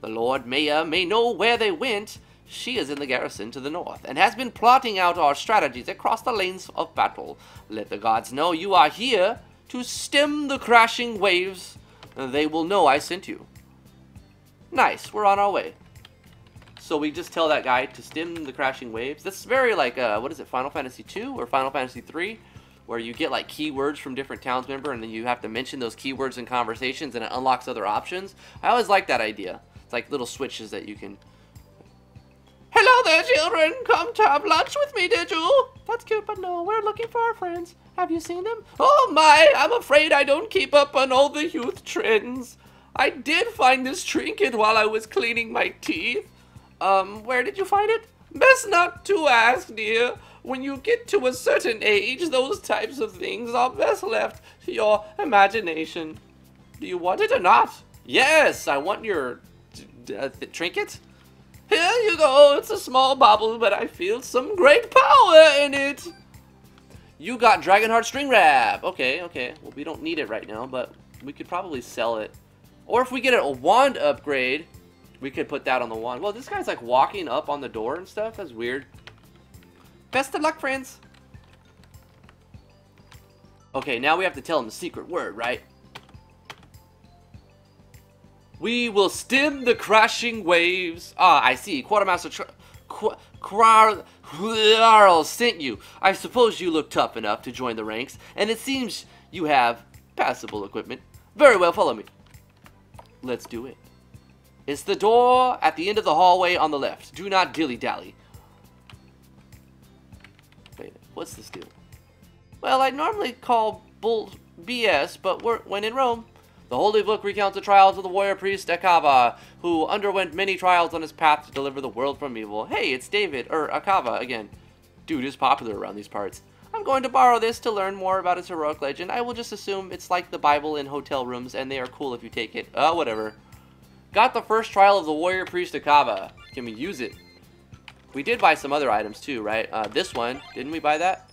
The Lord Mayor may know where they went. She is in the garrison to the north and has been plotting out our strategies across the lanes of battle. Let the gods know you are here to stem the crashing waves. They will know I sent you. Nice, we're on our way. So we just tell that guy to stem the crashing waves. This is very like, uh, what is it, Final Fantasy two or Final Fantasy three? Where you get like keywords from different towns member and then you have to mention those keywords in conversations and it unlocks other options. I always like that idea. It's like little switches that you can... Hello there, children! Come to have lunch with me, did you? That's cute, but no, we're looking for our friends. Have you seen them? Oh my, I'm afraid I don't keep up on all the youth trends. I did find this trinket while I was cleaning my teeth. Um, where did you find it? Best not to ask, dear. When you get to a certain age, those types of things are best left to your imagination. Do you want it or not? Yes, I want your uh, trinket. Here you go, it's a small bobble, but I feel some great power in it. You got Dragonheart String Wrap. Okay, okay. Well, we don't need it right now, but we could probably sell it. Or if we get a wand upgrade, we could put that on the wand. Well, this guy's like walking up on the door and stuff. That's weird. Best of luck, friends. Okay, now we have to tell him the secret word, right? We will stem the crashing waves. Ah, I see. Quartermaster Qu Quarl sent you. I suppose you look tough enough to join the ranks, and it seems you have passable equipment. Very well, follow me. Let's do it. It's the door at the end of the hallway on the left. Do not dilly-dally. Wait, what's this deal? Well, I'd normally call bull B S, but we're, when in Rome, the Holy Book recounts the trials of the warrior priest Akava, who underwent many trials on his path to deliver the world from evil. Hey, it's David, or Akava again. Dude is popular around these parts. I'm going to borrow this to learn more about his heroic legend. I will just assume it's like the Bible in hotel rooms, and they are cool if you take it. Uh, whatever. Got the first trial of the warrior priest Akava. Can we use it? We did buy some other items too, right? Uh, this one. Didn't we buy that?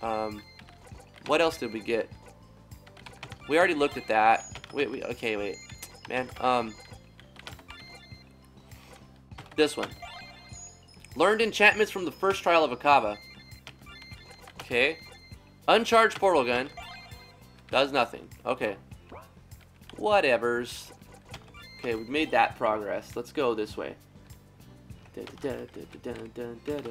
Um, what else did we get? We already looked at that. Wait, wait, okay, wait. Man, um... this one. Learned enchantments from the first trial of Akava. Okay. Uncharged portal gun. Does nothing. Okay. Whatevers. Okay, we've made that progress. Let's go this way. Da, da, da, da, da, da, da, da.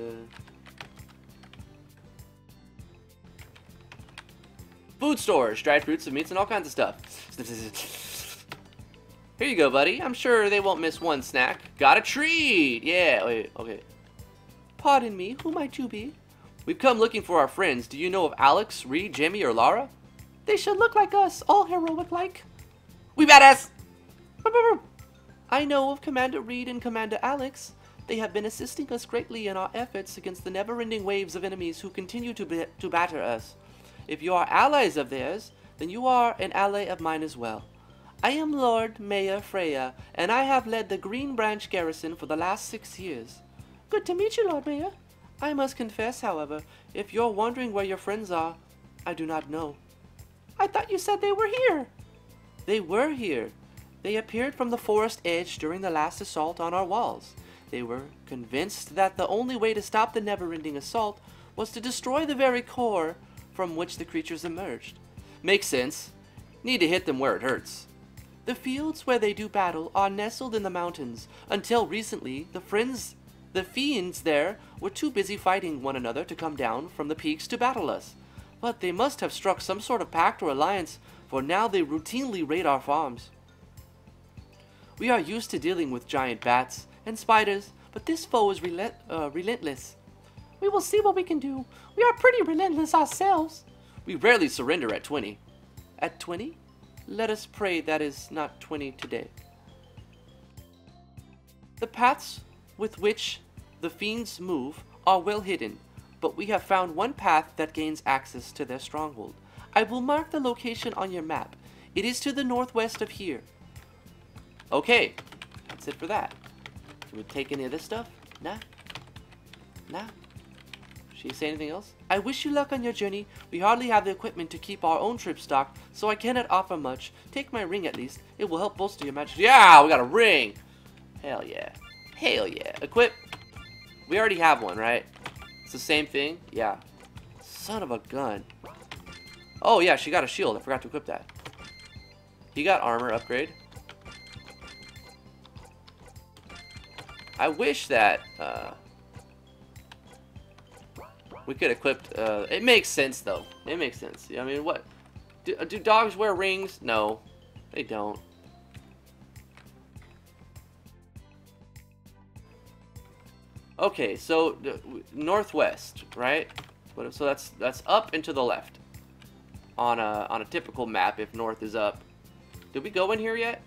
Food stores, dried fruits and meats and all kinds of stuff. Here you go, buddy. I'm sure they won't miss one snack. Got a treat! Yeah, wait, okay. Pardon me, who might you be? We've come looking for our friends. Do you know of Alex, Reed, Jamie, or Lara? They should look like us, all heroic-like. We badass! I know of Commander Reed and Commander Alex. They have been assisting us greatly in our efforts against the never-ending waves of enemies who continue to, be to batter us. If you are allies of theirs, then you are an ally of mine as well. I am Lord Mayor Freya, and I have led the Green Branch Garrison for the last six years. Good to meet you, Lord Mayor. I must confess, however, if you're wondering where your friends are, I do not know. I thought you said they were here. They were here. They appeared from the forest edge during the last assault on our walls. They were convinced that the only way to stop the never-ending assault was to destroy the very core from which the creatures emerged. Makes sense. Need to hit them where it hurts. The fields where they do battle are nestled in the mountains. Until recently, the friends, the fiends there were too busy fighting one another to come down from the peaks to battle us. But they must have struck some sort of pact or alliance, for now they routinely raid our farms. We are used to dealing with giant bats and spiders, but this foe is rele- uh, relentless. We will see what we can do. We are pretty relentless ourselves. We rarely surrender at twenty. At twenty? Let us pray that is not twenty today. The paths with which the fiends move are well hidden, but we have found one path that gains access to their stronghold. I will mark the location on your map. It is to the northwest of here. Okay, that's it for that. Can we take any of this stuff? Nah. Nah. Should you say anything else? I wish you luck on your journey. We hardly have the equipment to keep our own trip stocked, so I cannot offer much. Take my ring at least. It will help bolster your magic. Yeah, we got a ring! Hell yeah. Hell yeah. Equip. We already have one, right? It's the same thing? Yeah. Son of a gun. Oh yeah, she got a shield. I forgot to equip that. He got armor upgrade. I wish that... Uh, We could equip, uh, it makes sense though. It makes sense. I mean, what? Do, do dogs wear rings? No, they don't. Okay, so uh, northwest, right? So that's that's up and to the left on a, on a typical map if north is up. Did we go in here yet?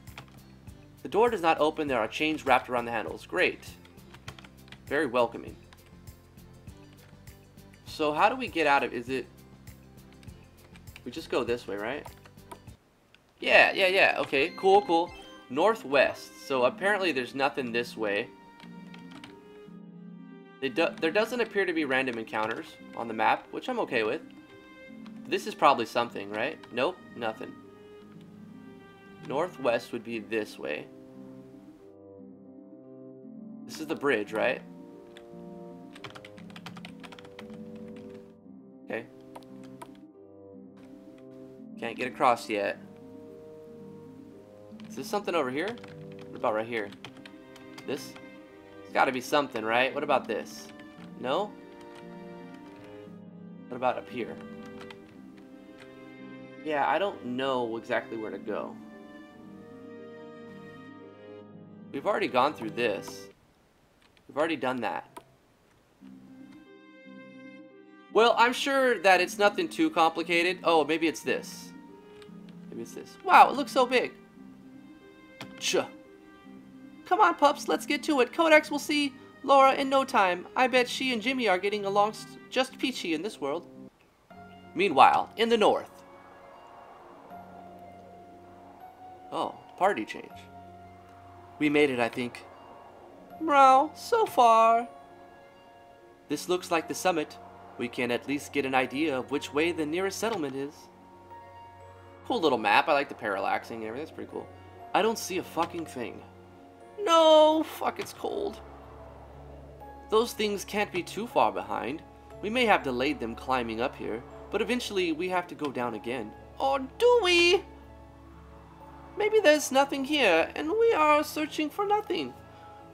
The door does not open. There are chains wrapped around the handles. Great. Very welcoming. So how do we get out of, is it, we just go this way, right? Yeah, yeah, yeah, okay, cool, cool. Northwest, so apparently there's nothing this way. They do, there doesn't appear to be random encounters on the map, which I'm okay with. This is probably something, right? Nope, nothing. Northwest would be this way. This is the bridge, right? Can't get across yet. Is this something over here? What about right here? This? It's gotta be something, right? What about this? No? What about up here? Yeah, I don't know exactly where to go. We've already gone through this. We've already done that. Well, I'm sure that it's nothing too complicated. Oh, maybe it's this. Maybe it's this. Wow, it looks so big. Ch. Come on, pups, let's get to it. Codex will see Laura in no time. I bet she and Jimmy are getting along just peachy in this world. Meanwhile, in the north. Oh, party change. We made it, I think. Wow, so far. This looks like the summit. We can at least get an idea of which way the nearest settlement is. Cool little map. I like the parallaxing and everything. That's pretty cool. I don't see a fucking thing. No! Fuck, it's cold. Those things can't be too far behind. We may have delayed them climbing up here, but eventually we have to go down again. Or do we? Maybe there's nothing here, and we are searching for nothing.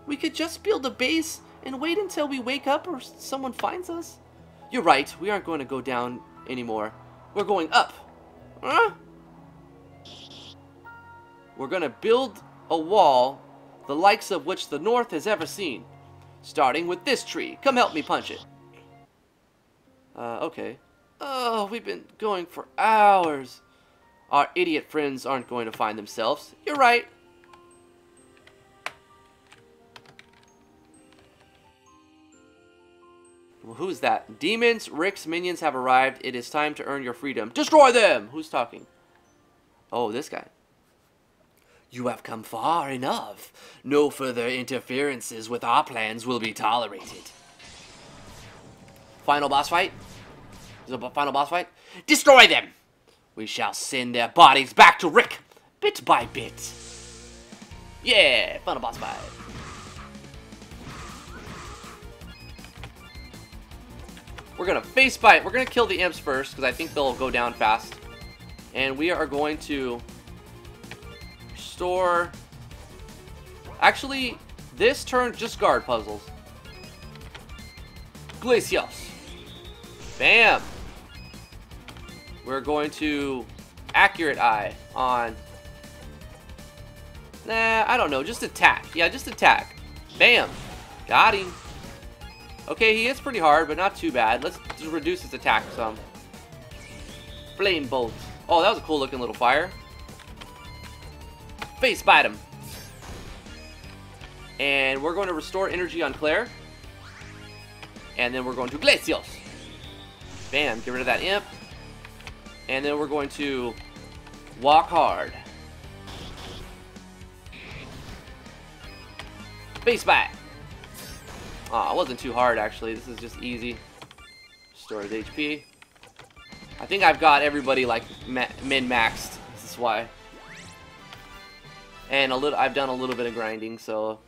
We could just build a base and wait until we wake up or someone finds us. You're right, we aren't going to go down anymore. We're going up. Huh? We're going to build a wall, the likes of which the North has ever seen. Starting with this tree. Come help me punch it. Uh, okay. Oh, we've been going for hours. Our idiot friends aren't going to find themselves. You're right. Well, who's that? Demons, Rick's minions have arrived. It is time to earn your freedom. Destroy them! Who's talking? Oh, this guy. You have come far enough. No further interferences with our plans will be tolerated. Final boss fight? Is it a final boss fight? Destroy them! We shall send their bodies back to Rick, bit by bit. Yeah, final boss fight. We're gonna face bite. We're gonna kill the imps first because I think they'll go down fast. And we are going to restore. Actually, this turn just guard puzzles. Glacios. Bam. We're going to accurate eye on. Nah, I don't know. Just attack. Yeah, just attack. Bam. Got him. Okay, he hits pretty hard, but not too bad. Let's just reduce his attack some. Flame bolt. Oh, that was a cool looking little fire. Face bite him. And we're going to restore energy on Claire. And then we're going to Glacios. Bam, get rid of that imp. And then we're going to walk hard. Face bite. Aw, oh, it wasn't too hard, actually. This is just easy. Restore his H P. I think I've got everybody, like, ma min-maxed. This is why. And a little, I've done a little bit of grinding, so...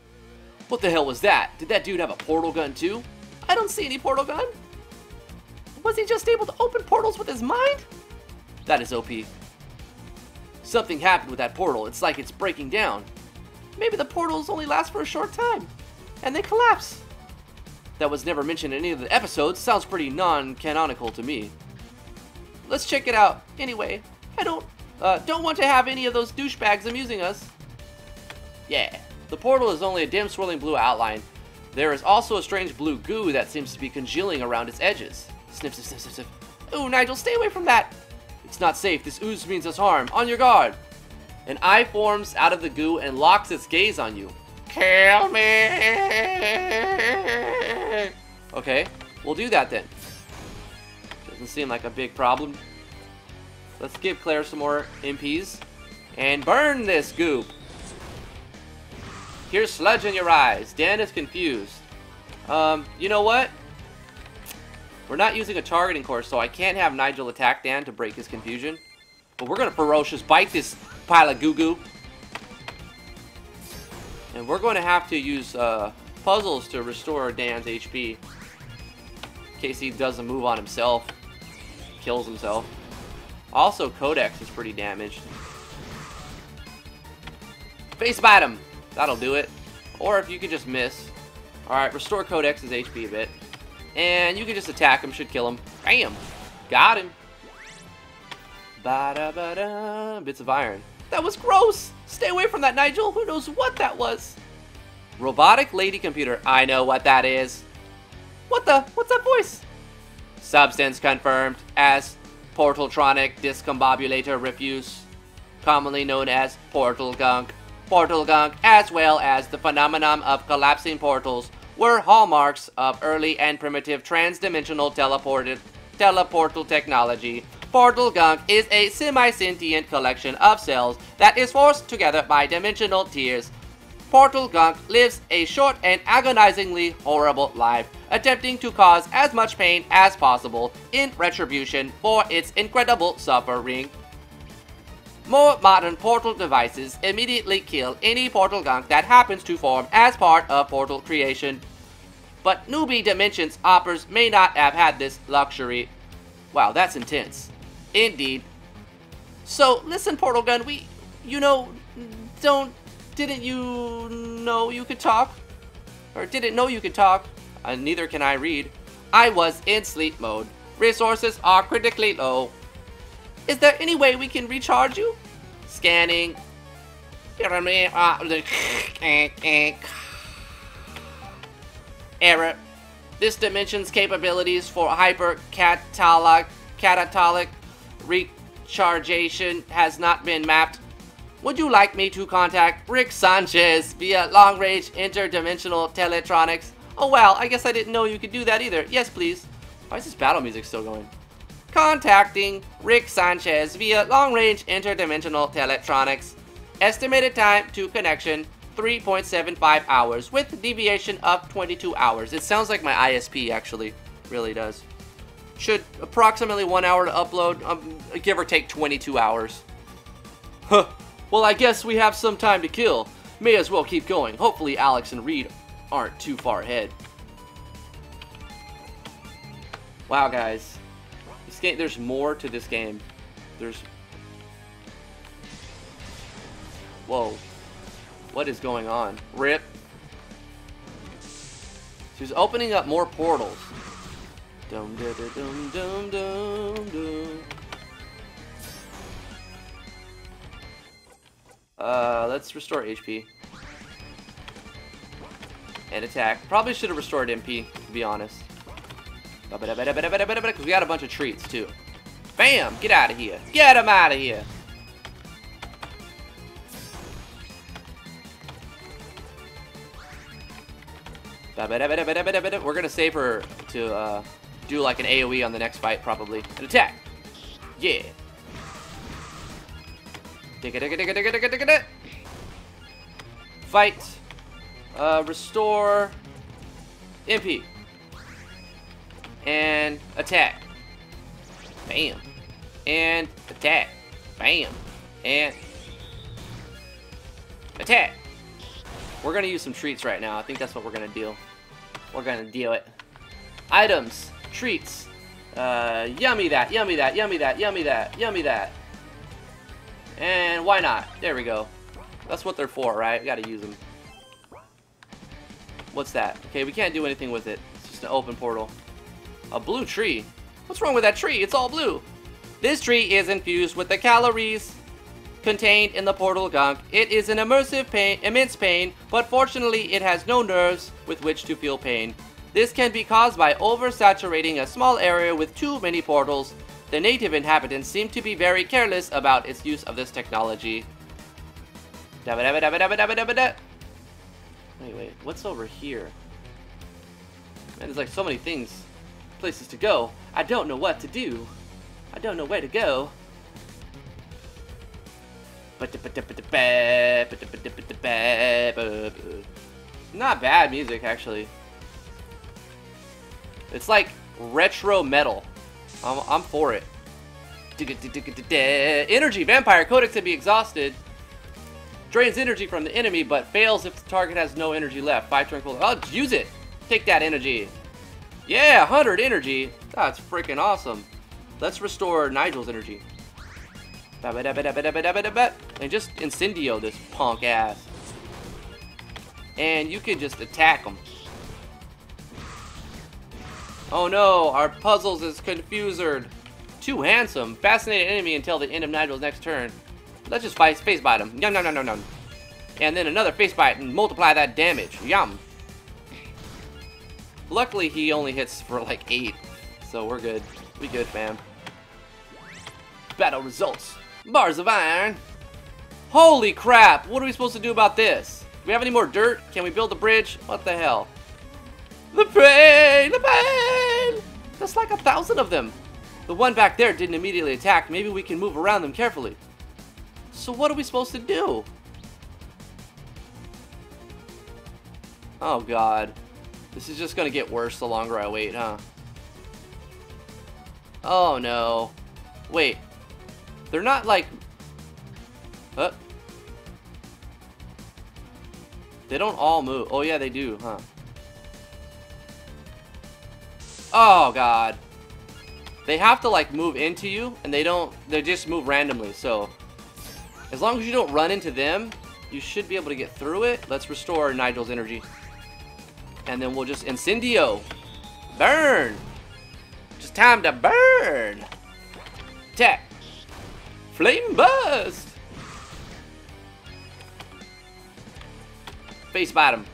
What the hell was that? Did that dude have a portal gun, too? I don't see any portal gun. Was he just able to open portals with his mind? That is O P. Something happened with that portal. It's like it's breaking down. Maybe the portals only last for a short time. And they collapse. That was never mentioned in any of the episodes. Sounds pretty non-canonical to me. Let's check it out. Anyway, I don't uh, don't want to have any of those douchebags amusing us. Yeah. The portal is only a dim swirling blue outline. There is also a strange blue goo that seems to be congealing around its edges. Sniff, sniff, sniff, sniff, sniff. Ooh, Nigel, stay away from that. It's not safe. This ooze means us harm. On your guard. An eye forms out of the goo and locks its gaze on you. Kill me! Okay, we'll do that then. Doesn't seem like a big problem. Let's give Claire some more M Ps. And burn this goop! Here's sludge in your eyes. Dan is confused. Um, you know what? We're not using a targeting course, so I can't have Nigel attack Dan to break his confusion. But we're gonna ferocious bite this pile of goo-goo. And we're going to have to use uh, puzzles to restore Dan's H P. In case he does a move on himself. Kills himself. Also, Codex is pretty damaged. Face bite him! That'll do it. Or if you could just miss. Alright, restore Codex's H P a bit. And you can just attack him, should kill him. Bam! Got him! Ba-da-ba-da! Bits of iron. That was gross! Stay away from that, Nigel! Who knows what that was? Robotic lady computer. I know what that is. What the? What's that voice? Substance confirmed as Portaltronic discombobulator refuse, commonly known as portal gunk. Portal gunk, as well as the phenomenon of collapsing portals, were hallmarks of early and primitive trans-dimensional teleported teleportal technology. Portal gunk is a semi-sentient collection of cells that is forced together by dimensional tears. Portal gunk lives a short and agonizingly horrible life, attempting to cause as much pain as possible in retribution for its incredible suffering. More modern portal devices immediately kill any portal gunk that happens to form as part of portal creation. But newbie Dimensions hoppers may not have had this luxury. Wow, that's intense. Indeed. So, listen, Portal Gun, we, you know, don't... Didn't you know you could talk? Or didn't know you could talk? Uh, neither can I read. I was in sleep mode. Resources are critically low. Is there any way we can recharge you? Scanning. Error. This dimension's capabilities for hyper-catalog catatonic rechargeation has not been mapped. Would you like me to contact Rick Sanchez via long-range interdimensional teletronics? Oh wow, I guess I didn't know you could do that either. Yes, please. Why is this battle music still going? Contacting Rick Sanchez via long-range interdimensional teletronics. Estimated time to connection, three point seven five hours, with deviation of twenty-two hours. It sounds like my I S P, actually. Really does. Should approximately one hour to upload, um, give or take twenty-two hours. Huh. Well, I guess we have some time to kill. May as well keep going. Hopefully Alex and Reed aren't too far ahead. Wow, guys. This game, there's more to this game. There's... Whoa. What is going on? Rip. She's opening up more portals. Dum da da dum dum dum dum. Uh, let's restore H P. And attack. Probably should have restored M P, to be honest. Because we got a bunch of treats, too. Bam! Get out of here. Get him out of here. We're going to save her to uh, do like an AoE on the next fight, probably. And attack. Yeah. Digga, digga, digga, digga, digga, digga. Fight. Uh, restore. M P. And attack. Bam. And attack. Bam. And attack. We're going to use some treats right now. I think that's what we're going to do. We're going to deal it. Items. Treats. Uh, yummy that, yummy that, yummy that, yummy that, yummy that. And why not? There we go. That's what they're for, right? We gotta use them. What's that? Okay, we can't do anything with it. It's just an open portal. A blue tree. What's wrong with that tree? It's all blue. This tree is infused with the calories contained in the portal gunk. It is an immersive pain, immense pain, but fortunately it has no nerves with which to feel pain. This can be caused by oversaturating a small area with too many portals. The native inhabitants seem to be very careless about its use of this technology. Wait, wait, what's over here? Man, there's like so many things, places to go. I don't know what to do. I don't know where to go. Not bad music, actually. It's like retro metal. I'm, I'm for it. Energy Vampire Codex can be exhausted. Drains energy from the enemy, but fails if the target has no energy left. Five turn cooldown. I'll use it. Take that energy. Yeah, one hundred energy. That's freaking awesome. Let's restore Nigel's energy. And just incendio this punk ass. And you can just attack him. Oh no, our puzzles is confusered. Too handsome. Fascinated enemy until the end of Nigel's next turn. Let's just face bite him. Yum, yum, yum, yum, yum. and then another face bite and multiply that damage. Yum. Luckily, he only hits for like eight, so we're good. We good, fam. Battle results. Bars of iron. Holy crap, what are we supposed to do about this? Do we have any more dirt? Can we build a bridge? What the hell? The pain! The pain! That's like a thousand of them. The one back there didn't immediately attack. Maybe we can move around them carefully. So what are we supposed to do? Oh god. This is just gonna get worse the longer I wait, huh? Oh no. Wait. They're not like... Uh. They don't all move. Oh yeah, they do, huh? Oh god. They have to like move into you, and they don't, they just move randomly, so as long as you don't run into them, you should be able to get through it. Let's restore Nigel's energy. And then we'll just incendio. Burn! Just time to burn! Attack! Flame burst! Face bottom.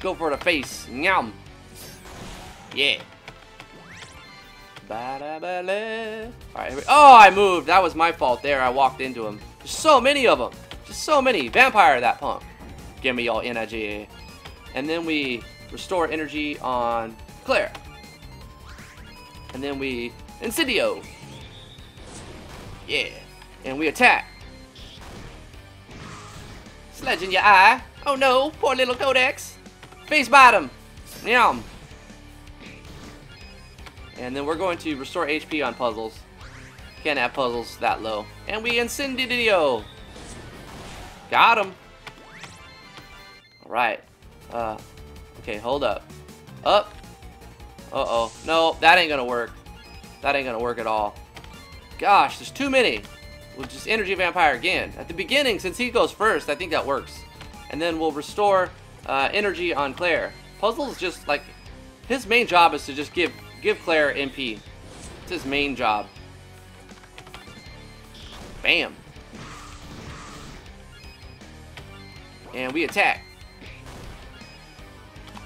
Go for the face. Yum. Yeah. Alright, oh, I moved. That was my fault there. I walked into him. There's so many of them. Just so many. Vampire that punk. Give me all energy. And then we restore energy on Claire. And then we incendio. Yeah. And we attack. Sledge in your eye. Oh no, poor little Codex. Face bottom. Yum. And then we're going to restore H P on puzzles. Can't have puzzles that low. And we incendio. Got him. Alright. Uh, okay, hold up. Up. Uh-oh. No, that ain't gonna work. That ain't gonna work at all. Gosh, there's too many. We'll just energy vampire again. At the beginning, since he goes first, I think that works. And then we'll restore uh, energy on Claire. Puzzles just, like, his main job is to just give... Give Claire M P. It's his main job. Bam. And we attack.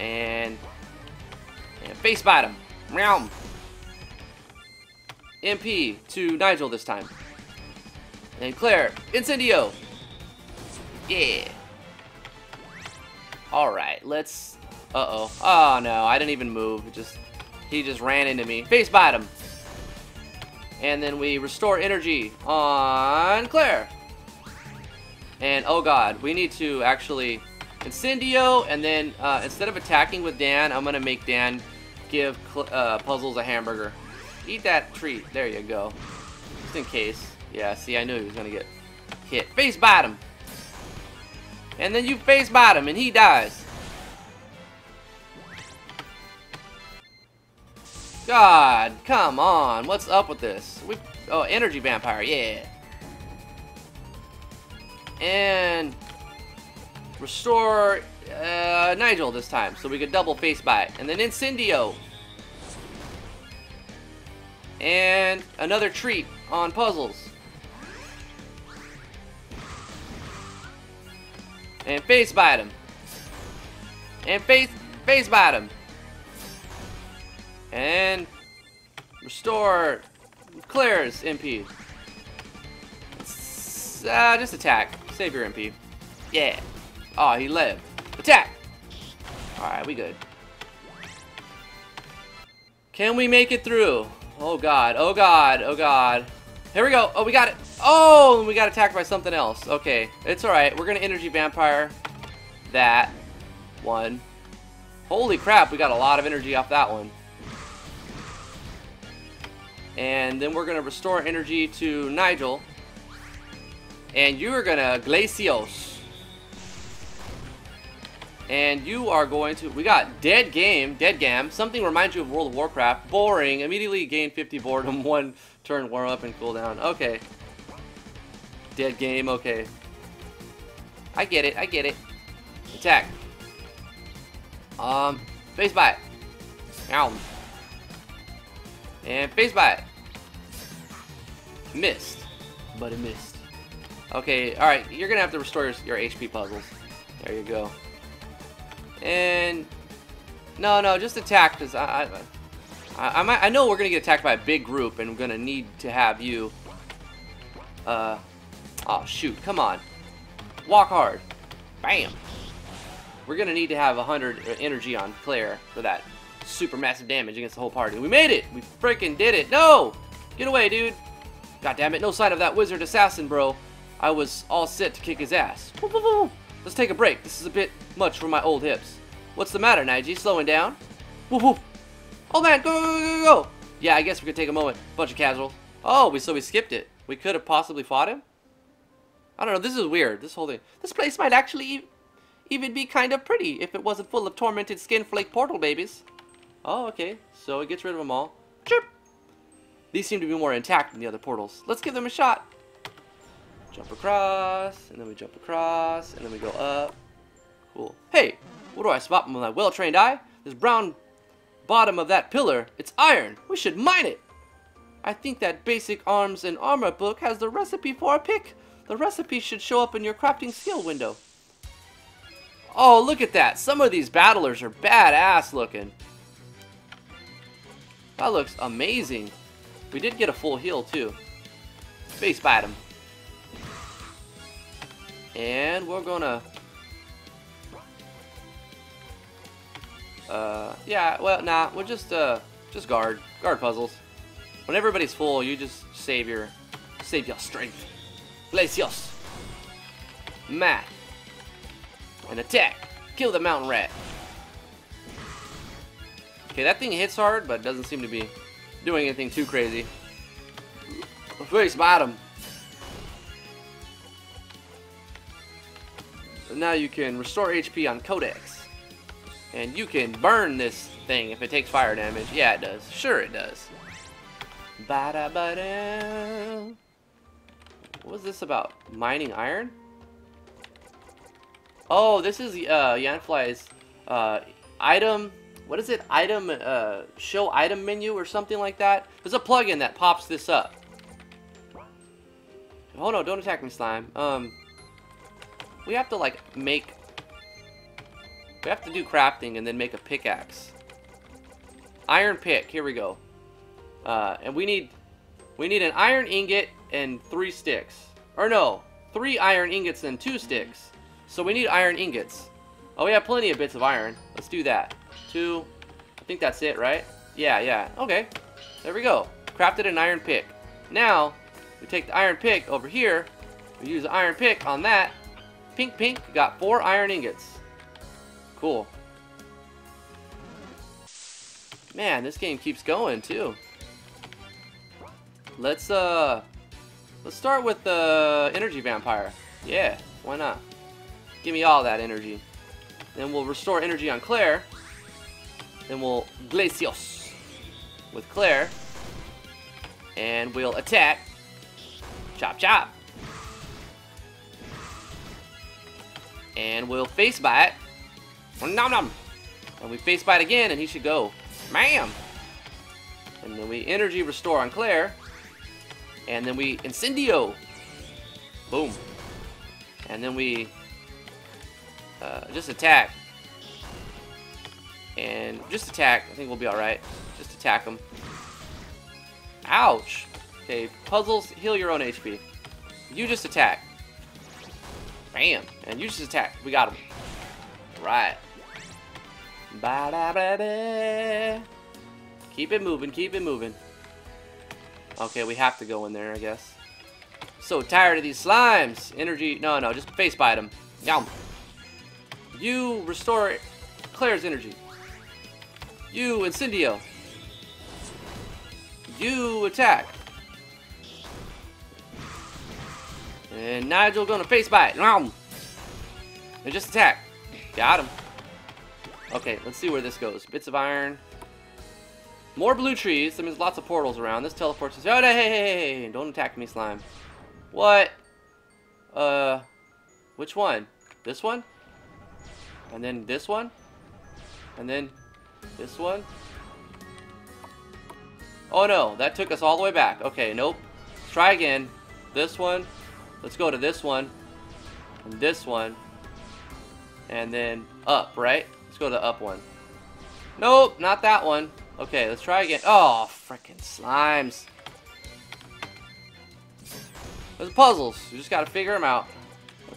And, and face bite him. Realm. M P to Nigel this time. And Claire, incendio. Yeah. Alright, let's... Uh-oh. Oh, no. I didn't even move. It just... He just ran into me. Face bottom. And then we restore energy on Claire. And oh god, we need to actually incendio, and then uh, instead of attacking with Dan, I'm gonna make Dan give uh, puzzles a hamburger. Eat that treat. There you go. Just in case. Yeah, see, I knew he was gonna get hit. Face bottom. And then you face bottom, and he dies. God, come on. What's up with this? We, oh, energy vampire, yeah. And restore uh, Nigel this time, so we could double face bite. And then incendio. And another treat on puzzles. And face bite him. And face, face bite him. And restore Claire's M P. Uh, just attack. Save your M P. Yeah. Oh, he lived. Attack! Alright, we good. Can we make it through? Oh god, oh god, oh god. Here we go. Oh, we got it. Oh, we got attacked by something else. Okay, it's alright. We're gonna energy vampire that one. Holy crap, we got a lot of energy off that one. And then we're gonna restore energy to Nigel. And you are gonna Glacios. And you are going to, we got dead game, dead gam. Something reminds you of World of Warcraft. Boring, immediately gain fifty boredom, one turn warm up and cooldown. Okay. Dead game, okay. I get it, I get it. Attack. Um, face bite. Ow. And face bite. Missed. But it missed. Okay, alright, you're gonna have to restore your, your H P puzzles. There you go. And no, no, just attack, because I I, I, I, might, I know we're gonna get attacked by a big group, and I'm gonna need to have you. Uh, oh shoot! Come on, walk hard. Bam. We're gonna need to have a hundred energy on Claire for that super massive damage against the whole party. We made it. We freaking did it. No, get away, dude. God damn it! No sign of that wizard assassin, bro. I was all set to kick his ass. Woo, woo, woo. Let's take a break. This is a bit much for my old hips. What's the matter, Nigel? Slowing down? Woof woof. Oh man, go, go, go, go! Yeah, I guess we could take a moment. Bunch of casuals. Oh, we so we skipped it. We could have possibly fought him? I don't know, this is weird. This whole thing. This place might actually even be kind of pretty if it wasn't full of tormented skinflake portal babies. Oh, okay. So it gets rid of them all. Chirp! These seem to be more intact than the other portals. Let's give them a shot. Jump across, and then we jump across, and then we go up. Cool. Hey, what do I spot with my well-trained eye? This brown bottom of that pillar, it's iron. We should mine it. I think that basic arms and armor book has the recipe for a pick. The recipe should show up in your crafting skill window. Oh, look at that. Some of these battlers are badass looking. That looks amazing. We did get a full heal too. Face bite him. And we're gonna... Uh, yeah, well, nah, we'll just, uh, just guard. Guard puzzles. When everybody's full, you just save your... Save your strength. Glacios. Math. And attack. Kill the mountain rat. Okay, that thing hits hard, but doesn't seem to be doing anything too crazy. Face bottom. Now you can restore H P on Codex. And you can burn this thing if it takes fire damage. Yeah, it does. Sure it does. Ba-da-ba-da. What was this about? Mining iron? Oh, this is uh, Yanfly's uh, item... What is it? Item... Uh, show item menu or something like that? There's a plugin that pops this up. Oh no, don't attack me, slime. Um... We have to like make, we have to do crafting and then make a pickaxe. Iron pick, here we go. Uh, and we need, we need an iron ingot and three sticks. Or no, three iron ingots and two sticks. So we need iron ingots. Oh, we have plenty of bits of iron. Let's do that. Two, I think that's it, right? Yeah, yeah, okay. There we go. Crafted an iron pick. Now, we take the iron pick over here. We use the iron pick on that. Pink, pink, got four iron ingots. Cool. Man, this game keeps going too. Let's uh, let's start with the uh, energy vampire. Yeah, why not? Give me all that energy. Then we'll restore energy on Claire. Then we'll glacios with Claire, and we'll attack. Chop, chop. And we'll face bite. Nom nom. And we face bite again, and he should go. Ma'am. And then we energy restore on Claire. And then we incendio. Boom. And then we uh, just attack. And just attack. I think we'll be alright. Just attack him. Ouch. Okay, puzzles, heal your own H P. You just attack. Bam! And you just attack. We got him. Right. Ba-da-ba-da. Keep it moving. Keep it moving. Okay, we have to go in there, I guess. So tired of these slimes. Energy. No, no. Just face bite them. Yum. You restore Claire's energy. You incendio. You attack. And Nigel gonna face bite. And just attack. Got him. Okay, let's see where this goes. Bits of iron. More blue trees. That means lots of portals around. This teleports us. Oh, no, hey, hey, hey. Don't attack me, slime. What? Uh, which one? This one? And then this one? And then this one? Oh, no. That took us all the way back. Okay, nope. Let's try again. This one. Let's go to this one, and this one, and then up, right? Let's go to the up one. Nope, not that one. Okay, let's try again. Oh, frickin' slimes. There's puzzles. You just gotta figure them out.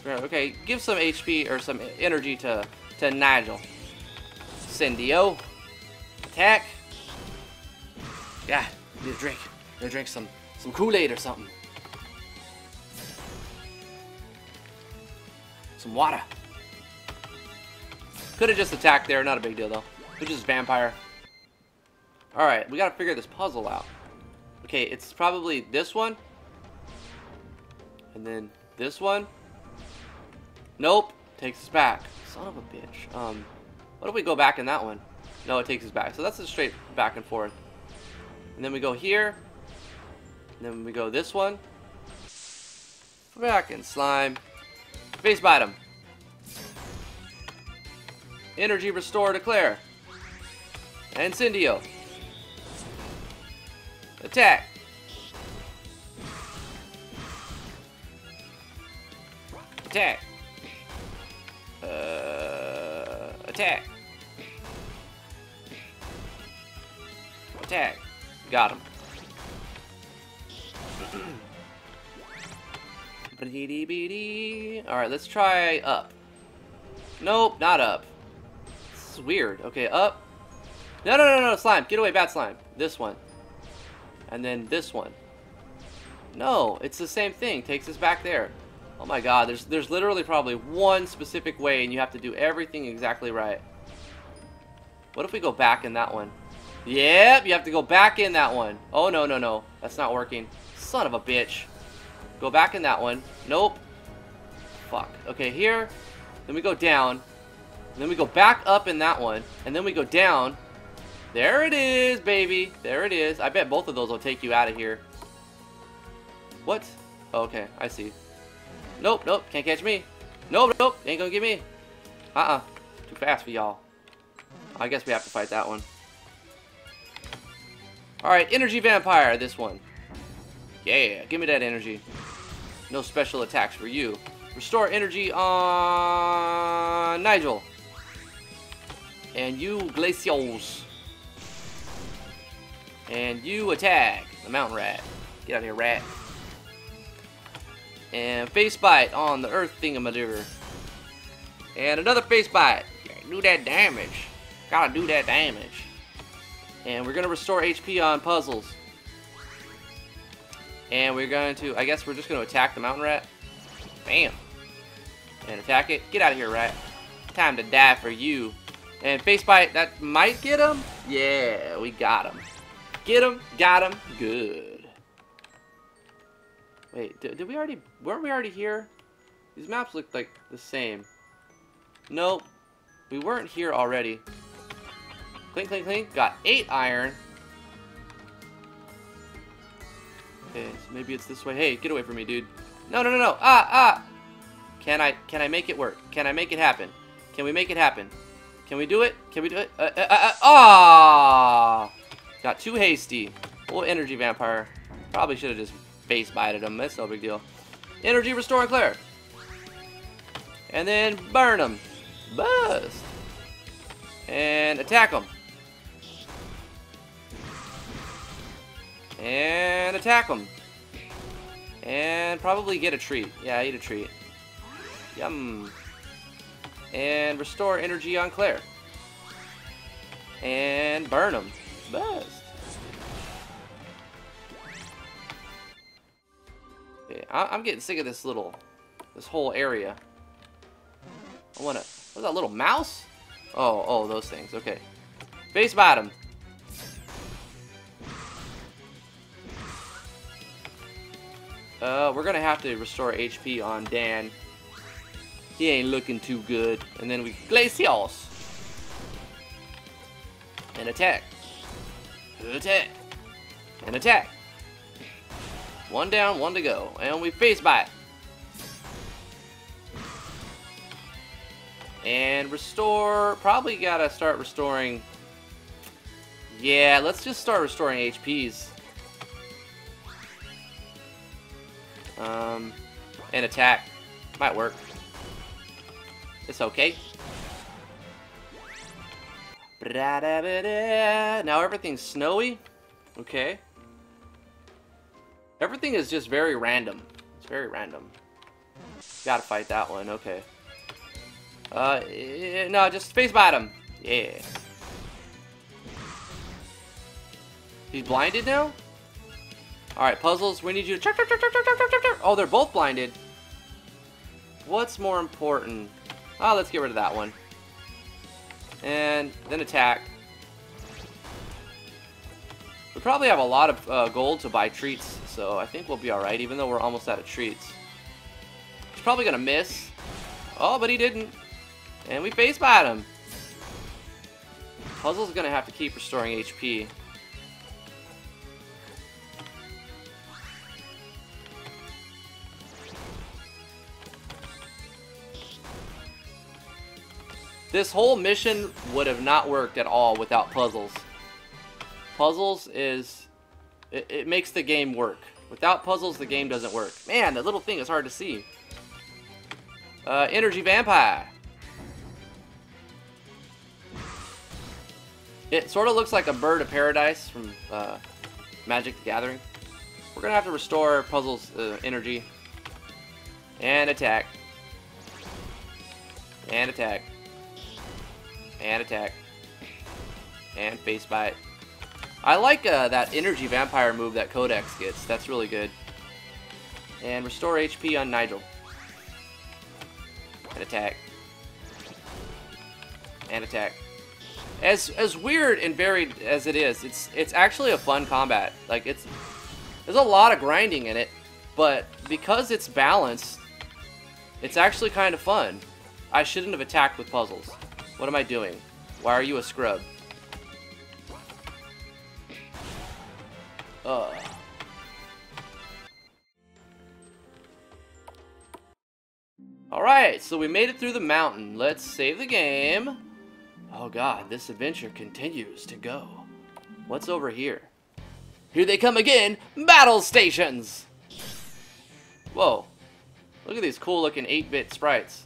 Okay, give some H P or some energy to, to Nigel. Cindio. Attack. Yeah, need a drink. Need to drink some, some Kool-Aid or something. Some water. Could have just attacked there. Not a big deal, though. Which is vampire. Alright, we gotta figure this puzzle out. Okay, it's probably this one. And then this one. Nope. Takes us back. Son of a bitch. Um, what if we go back in that one? No, it takes us back. So that's a straight back and forth. And then we go here. And then we go this one. Back in slime. Face bottom. Energy restore to Claire. And Cindio. Attack. Attack. Uh, attack. Attack. Got him. Alright, let's try up. Nope, not up. This is weird. Okay, up. No, no, no, no, slime. Get away, bad slime. This one. And then this one. No, it's the same thing. Takes us back there. Oh my god, there's there's literally probably one specific way and you have to do everything exactly right. What if we go back in that one? Yep, you have to go back in that one. Oh no, no, no. That's not working. Son of a bitch. Go back in that one. Nope. Fuck. Okay, here. Then we go down. Then we go back up in that one. And then we go down. There it is, baby. There it is. I bet both of those will take you out of here. What? Oh, okay, I see. Nope, nope, can't catch me. Nope, nope, ain't gonna get me. Uh-uh. Too fast for y'all. I guess we have to fight that one. Alright, energy vampire, this one. Yeah, give me that energy. No special attacks for you. Restore energy on Nigel. And you glacials. And you attack the mountain rat. Get out of here, rat. And face bite on the earth thingamajigger. And another face bite. Do that damage. Gotta do that damage. And we're gonna restore H P on puzzles. And we're going to, I guess we're just gonna attack the mountain rat. Bam. And attack it. Get out of here, rat. Time to die for you. And face bite, that might get him? Yeah, we got him. Get him, got him, good. Wait, did, did we already... Weren't we already here? These maps look like the same. Nope. We weren't here already. Clink, clink, clink. Got eight iron. Okay, so maybe it's this way. Hey, get away from me, dude. No, no, no, no. Ah, ah. Can I... Can I make it work? Can I make it happen? Can we make it happen? Can we do it? Can we do it? Uh, uh, uh, uh, oh! Got too hasty. Old energy vampire. Probably should have just... face bited him. That's no big deal. Energy restore Claire. And then burn him. Bust. And attack him. And attack him. And probably get a treat. Yeah, eat a treat. Yum. And restore energy on Claire. And burn him. Bust. I'm getting sick of this little, this whole area. I wanna, what's that little mouse? Oh, oh, those things, okay. Face bottom. Uh, we're gonna have to restore H P on Dan. He ain't looking too good. And then we, glacials. And attack. Attack. And attack. One down, one to go, and we face bite. And restore, probably gotta start restoring. Yeah, let's just start restoring H Ps. Um, and attack. Might work. It's okay. Now everything's snowy. Okay. Everything is just very random. It's very random. Gotta fight that one. Okay. Uh, no, just space bottom. Yeah. He's blinded now? Alright, puzzles, we need you to... Oh, they're both blinded. What's more important? Oh, let's get rid of that one. And then attack. We probably have a lot of uh, gold to buy treats, so I think we'll be alright, even though we're almost out of treats. He's probably gonna miss. Oh, but he didn't. And we face bot him. Puzzle's gonna have to keep restoring H P. This whole mission would have not worked at all without puzzles. Puzzles is... It, it makes the game work. Without puzzles, the game doesn't work. Man, that little thing is hard to see. Uh, energy vampire. It sort of looks like a bird of paradise from uh, Magic the Gathering. We're going to have to restore puzzles uh, energy. And attack. And attack. And attack. And face bite. I like uh, that energy vampire move that Codex gets. That's really good. And restore H P on Nigel. And attack. And attack. As as weird and varied as it is, it's it's actually a fun combat. Like it's there's a lot of grinding in it, but because it's balanced, it's actually kind of fun. I shouldn't have attacked with puzzles. What am I doing? Why are you a scrub? Ugh. Alright, so we made it through the mountain. Let's save the game. Oh god, this adventure continues to go. What's over here? Here they come again! Battle stations! Whoa. Look at these cool looking eight bit sprites.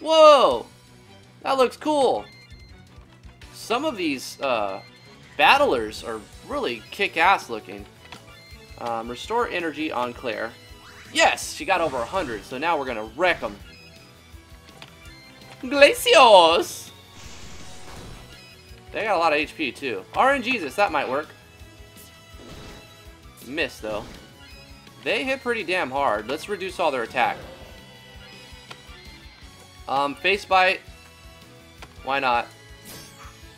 Whoa! That looks cool! Some of these uh, battlers are really kick-ass looking. Um, restore energy on Claire. Yes! She got over one hundred, so now we're gonna wreck them. Glacios! They got a lot of H P too. RNGesus, that might work. Miss, though. They hit pretty damn hard. Let's reduce all their attack. Um, face bite. Why not?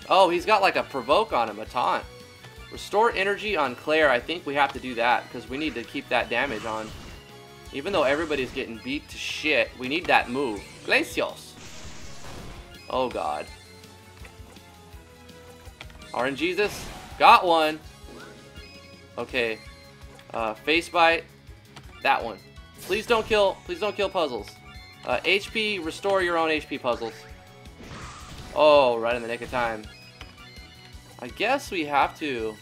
Oh, he's got like a provoke on him, a taunt. Restore energy on Claire. I think we have to do that because we need to keep that damage on. Even though everybody's getting beat to shit, we need that move. Glacios. Oh god. RNGesus. Got one. Okay. Uh, face bite. That one. Please don't kill. Please don't kill puzzles. Uh, H P, restore your own H P puzzles. Oh, right in the nick of time. I guess we have to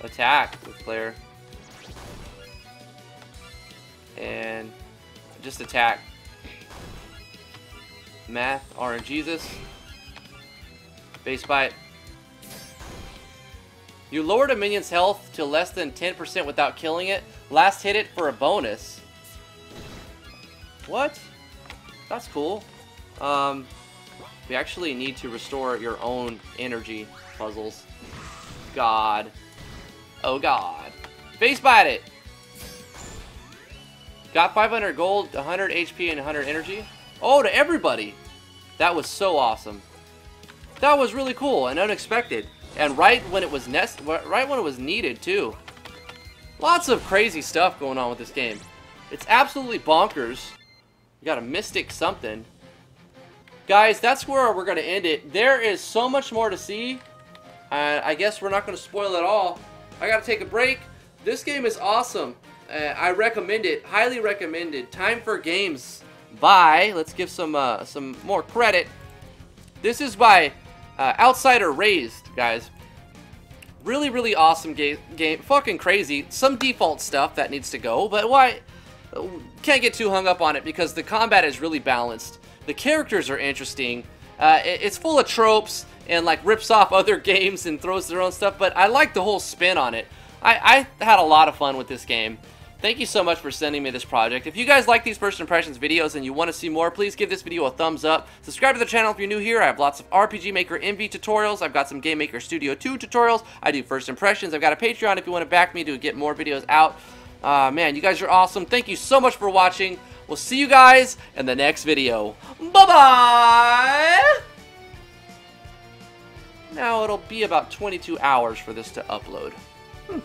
attack with Claire. And just attack. Math, RNGesus. Base bite. You lowered a minion's health to less than ten percent without killing it. Last hit it for a bonus. What? That's cool. Um, we actually need to restore your own energy puzzles. God. Oh, God. Face bite it! Got five hundred gold, one hundred H P, and one hundred energy. Oh, to everybody! That was so awesome. That was really cool and unexpected. And right when it was nest, right when it was needed, too. Lots of crazy stuff going on with this game. It's absolutely bonkers. You got a mystic something. Guys, that's where we're going to end it. There is so much more to see. Uh, I guess we're not going to spoil it all. I got to take a break. This game is awesome. Uh, I recommend it. Highly recommended. Time for Games by, let's give some uh, some more credit. This is by uh, Outsider Raised, guys. Really, really awesome game. Game, fucking crazy. Some default stuff that needs to go, but why? Can't get too hung up on it because the combat is really balanced. The characters are interesting. Uh, it, it's full of tropes and like rips off other games and throws their own stuff, but I like the whole spin on it. I, I had a lot of fun with this game. Thank you so much for sending me this project. If you guys like these first impressions videos and you want to see more, please give this video a thumbs up. Subscribe to the channel if you're new here. I have lots of R P G Maker M V tutorials. I've got some Game Maker Studio two tutorials. I do first impressions. I've got a Patreon if you want to back me to get more videos out. Uh, man, you guys are awesome. Thank you so much for watching. We'll see you guys in the next video. Bye-bye! Now it'll be about twenty-two hours for this to upload. Hmm.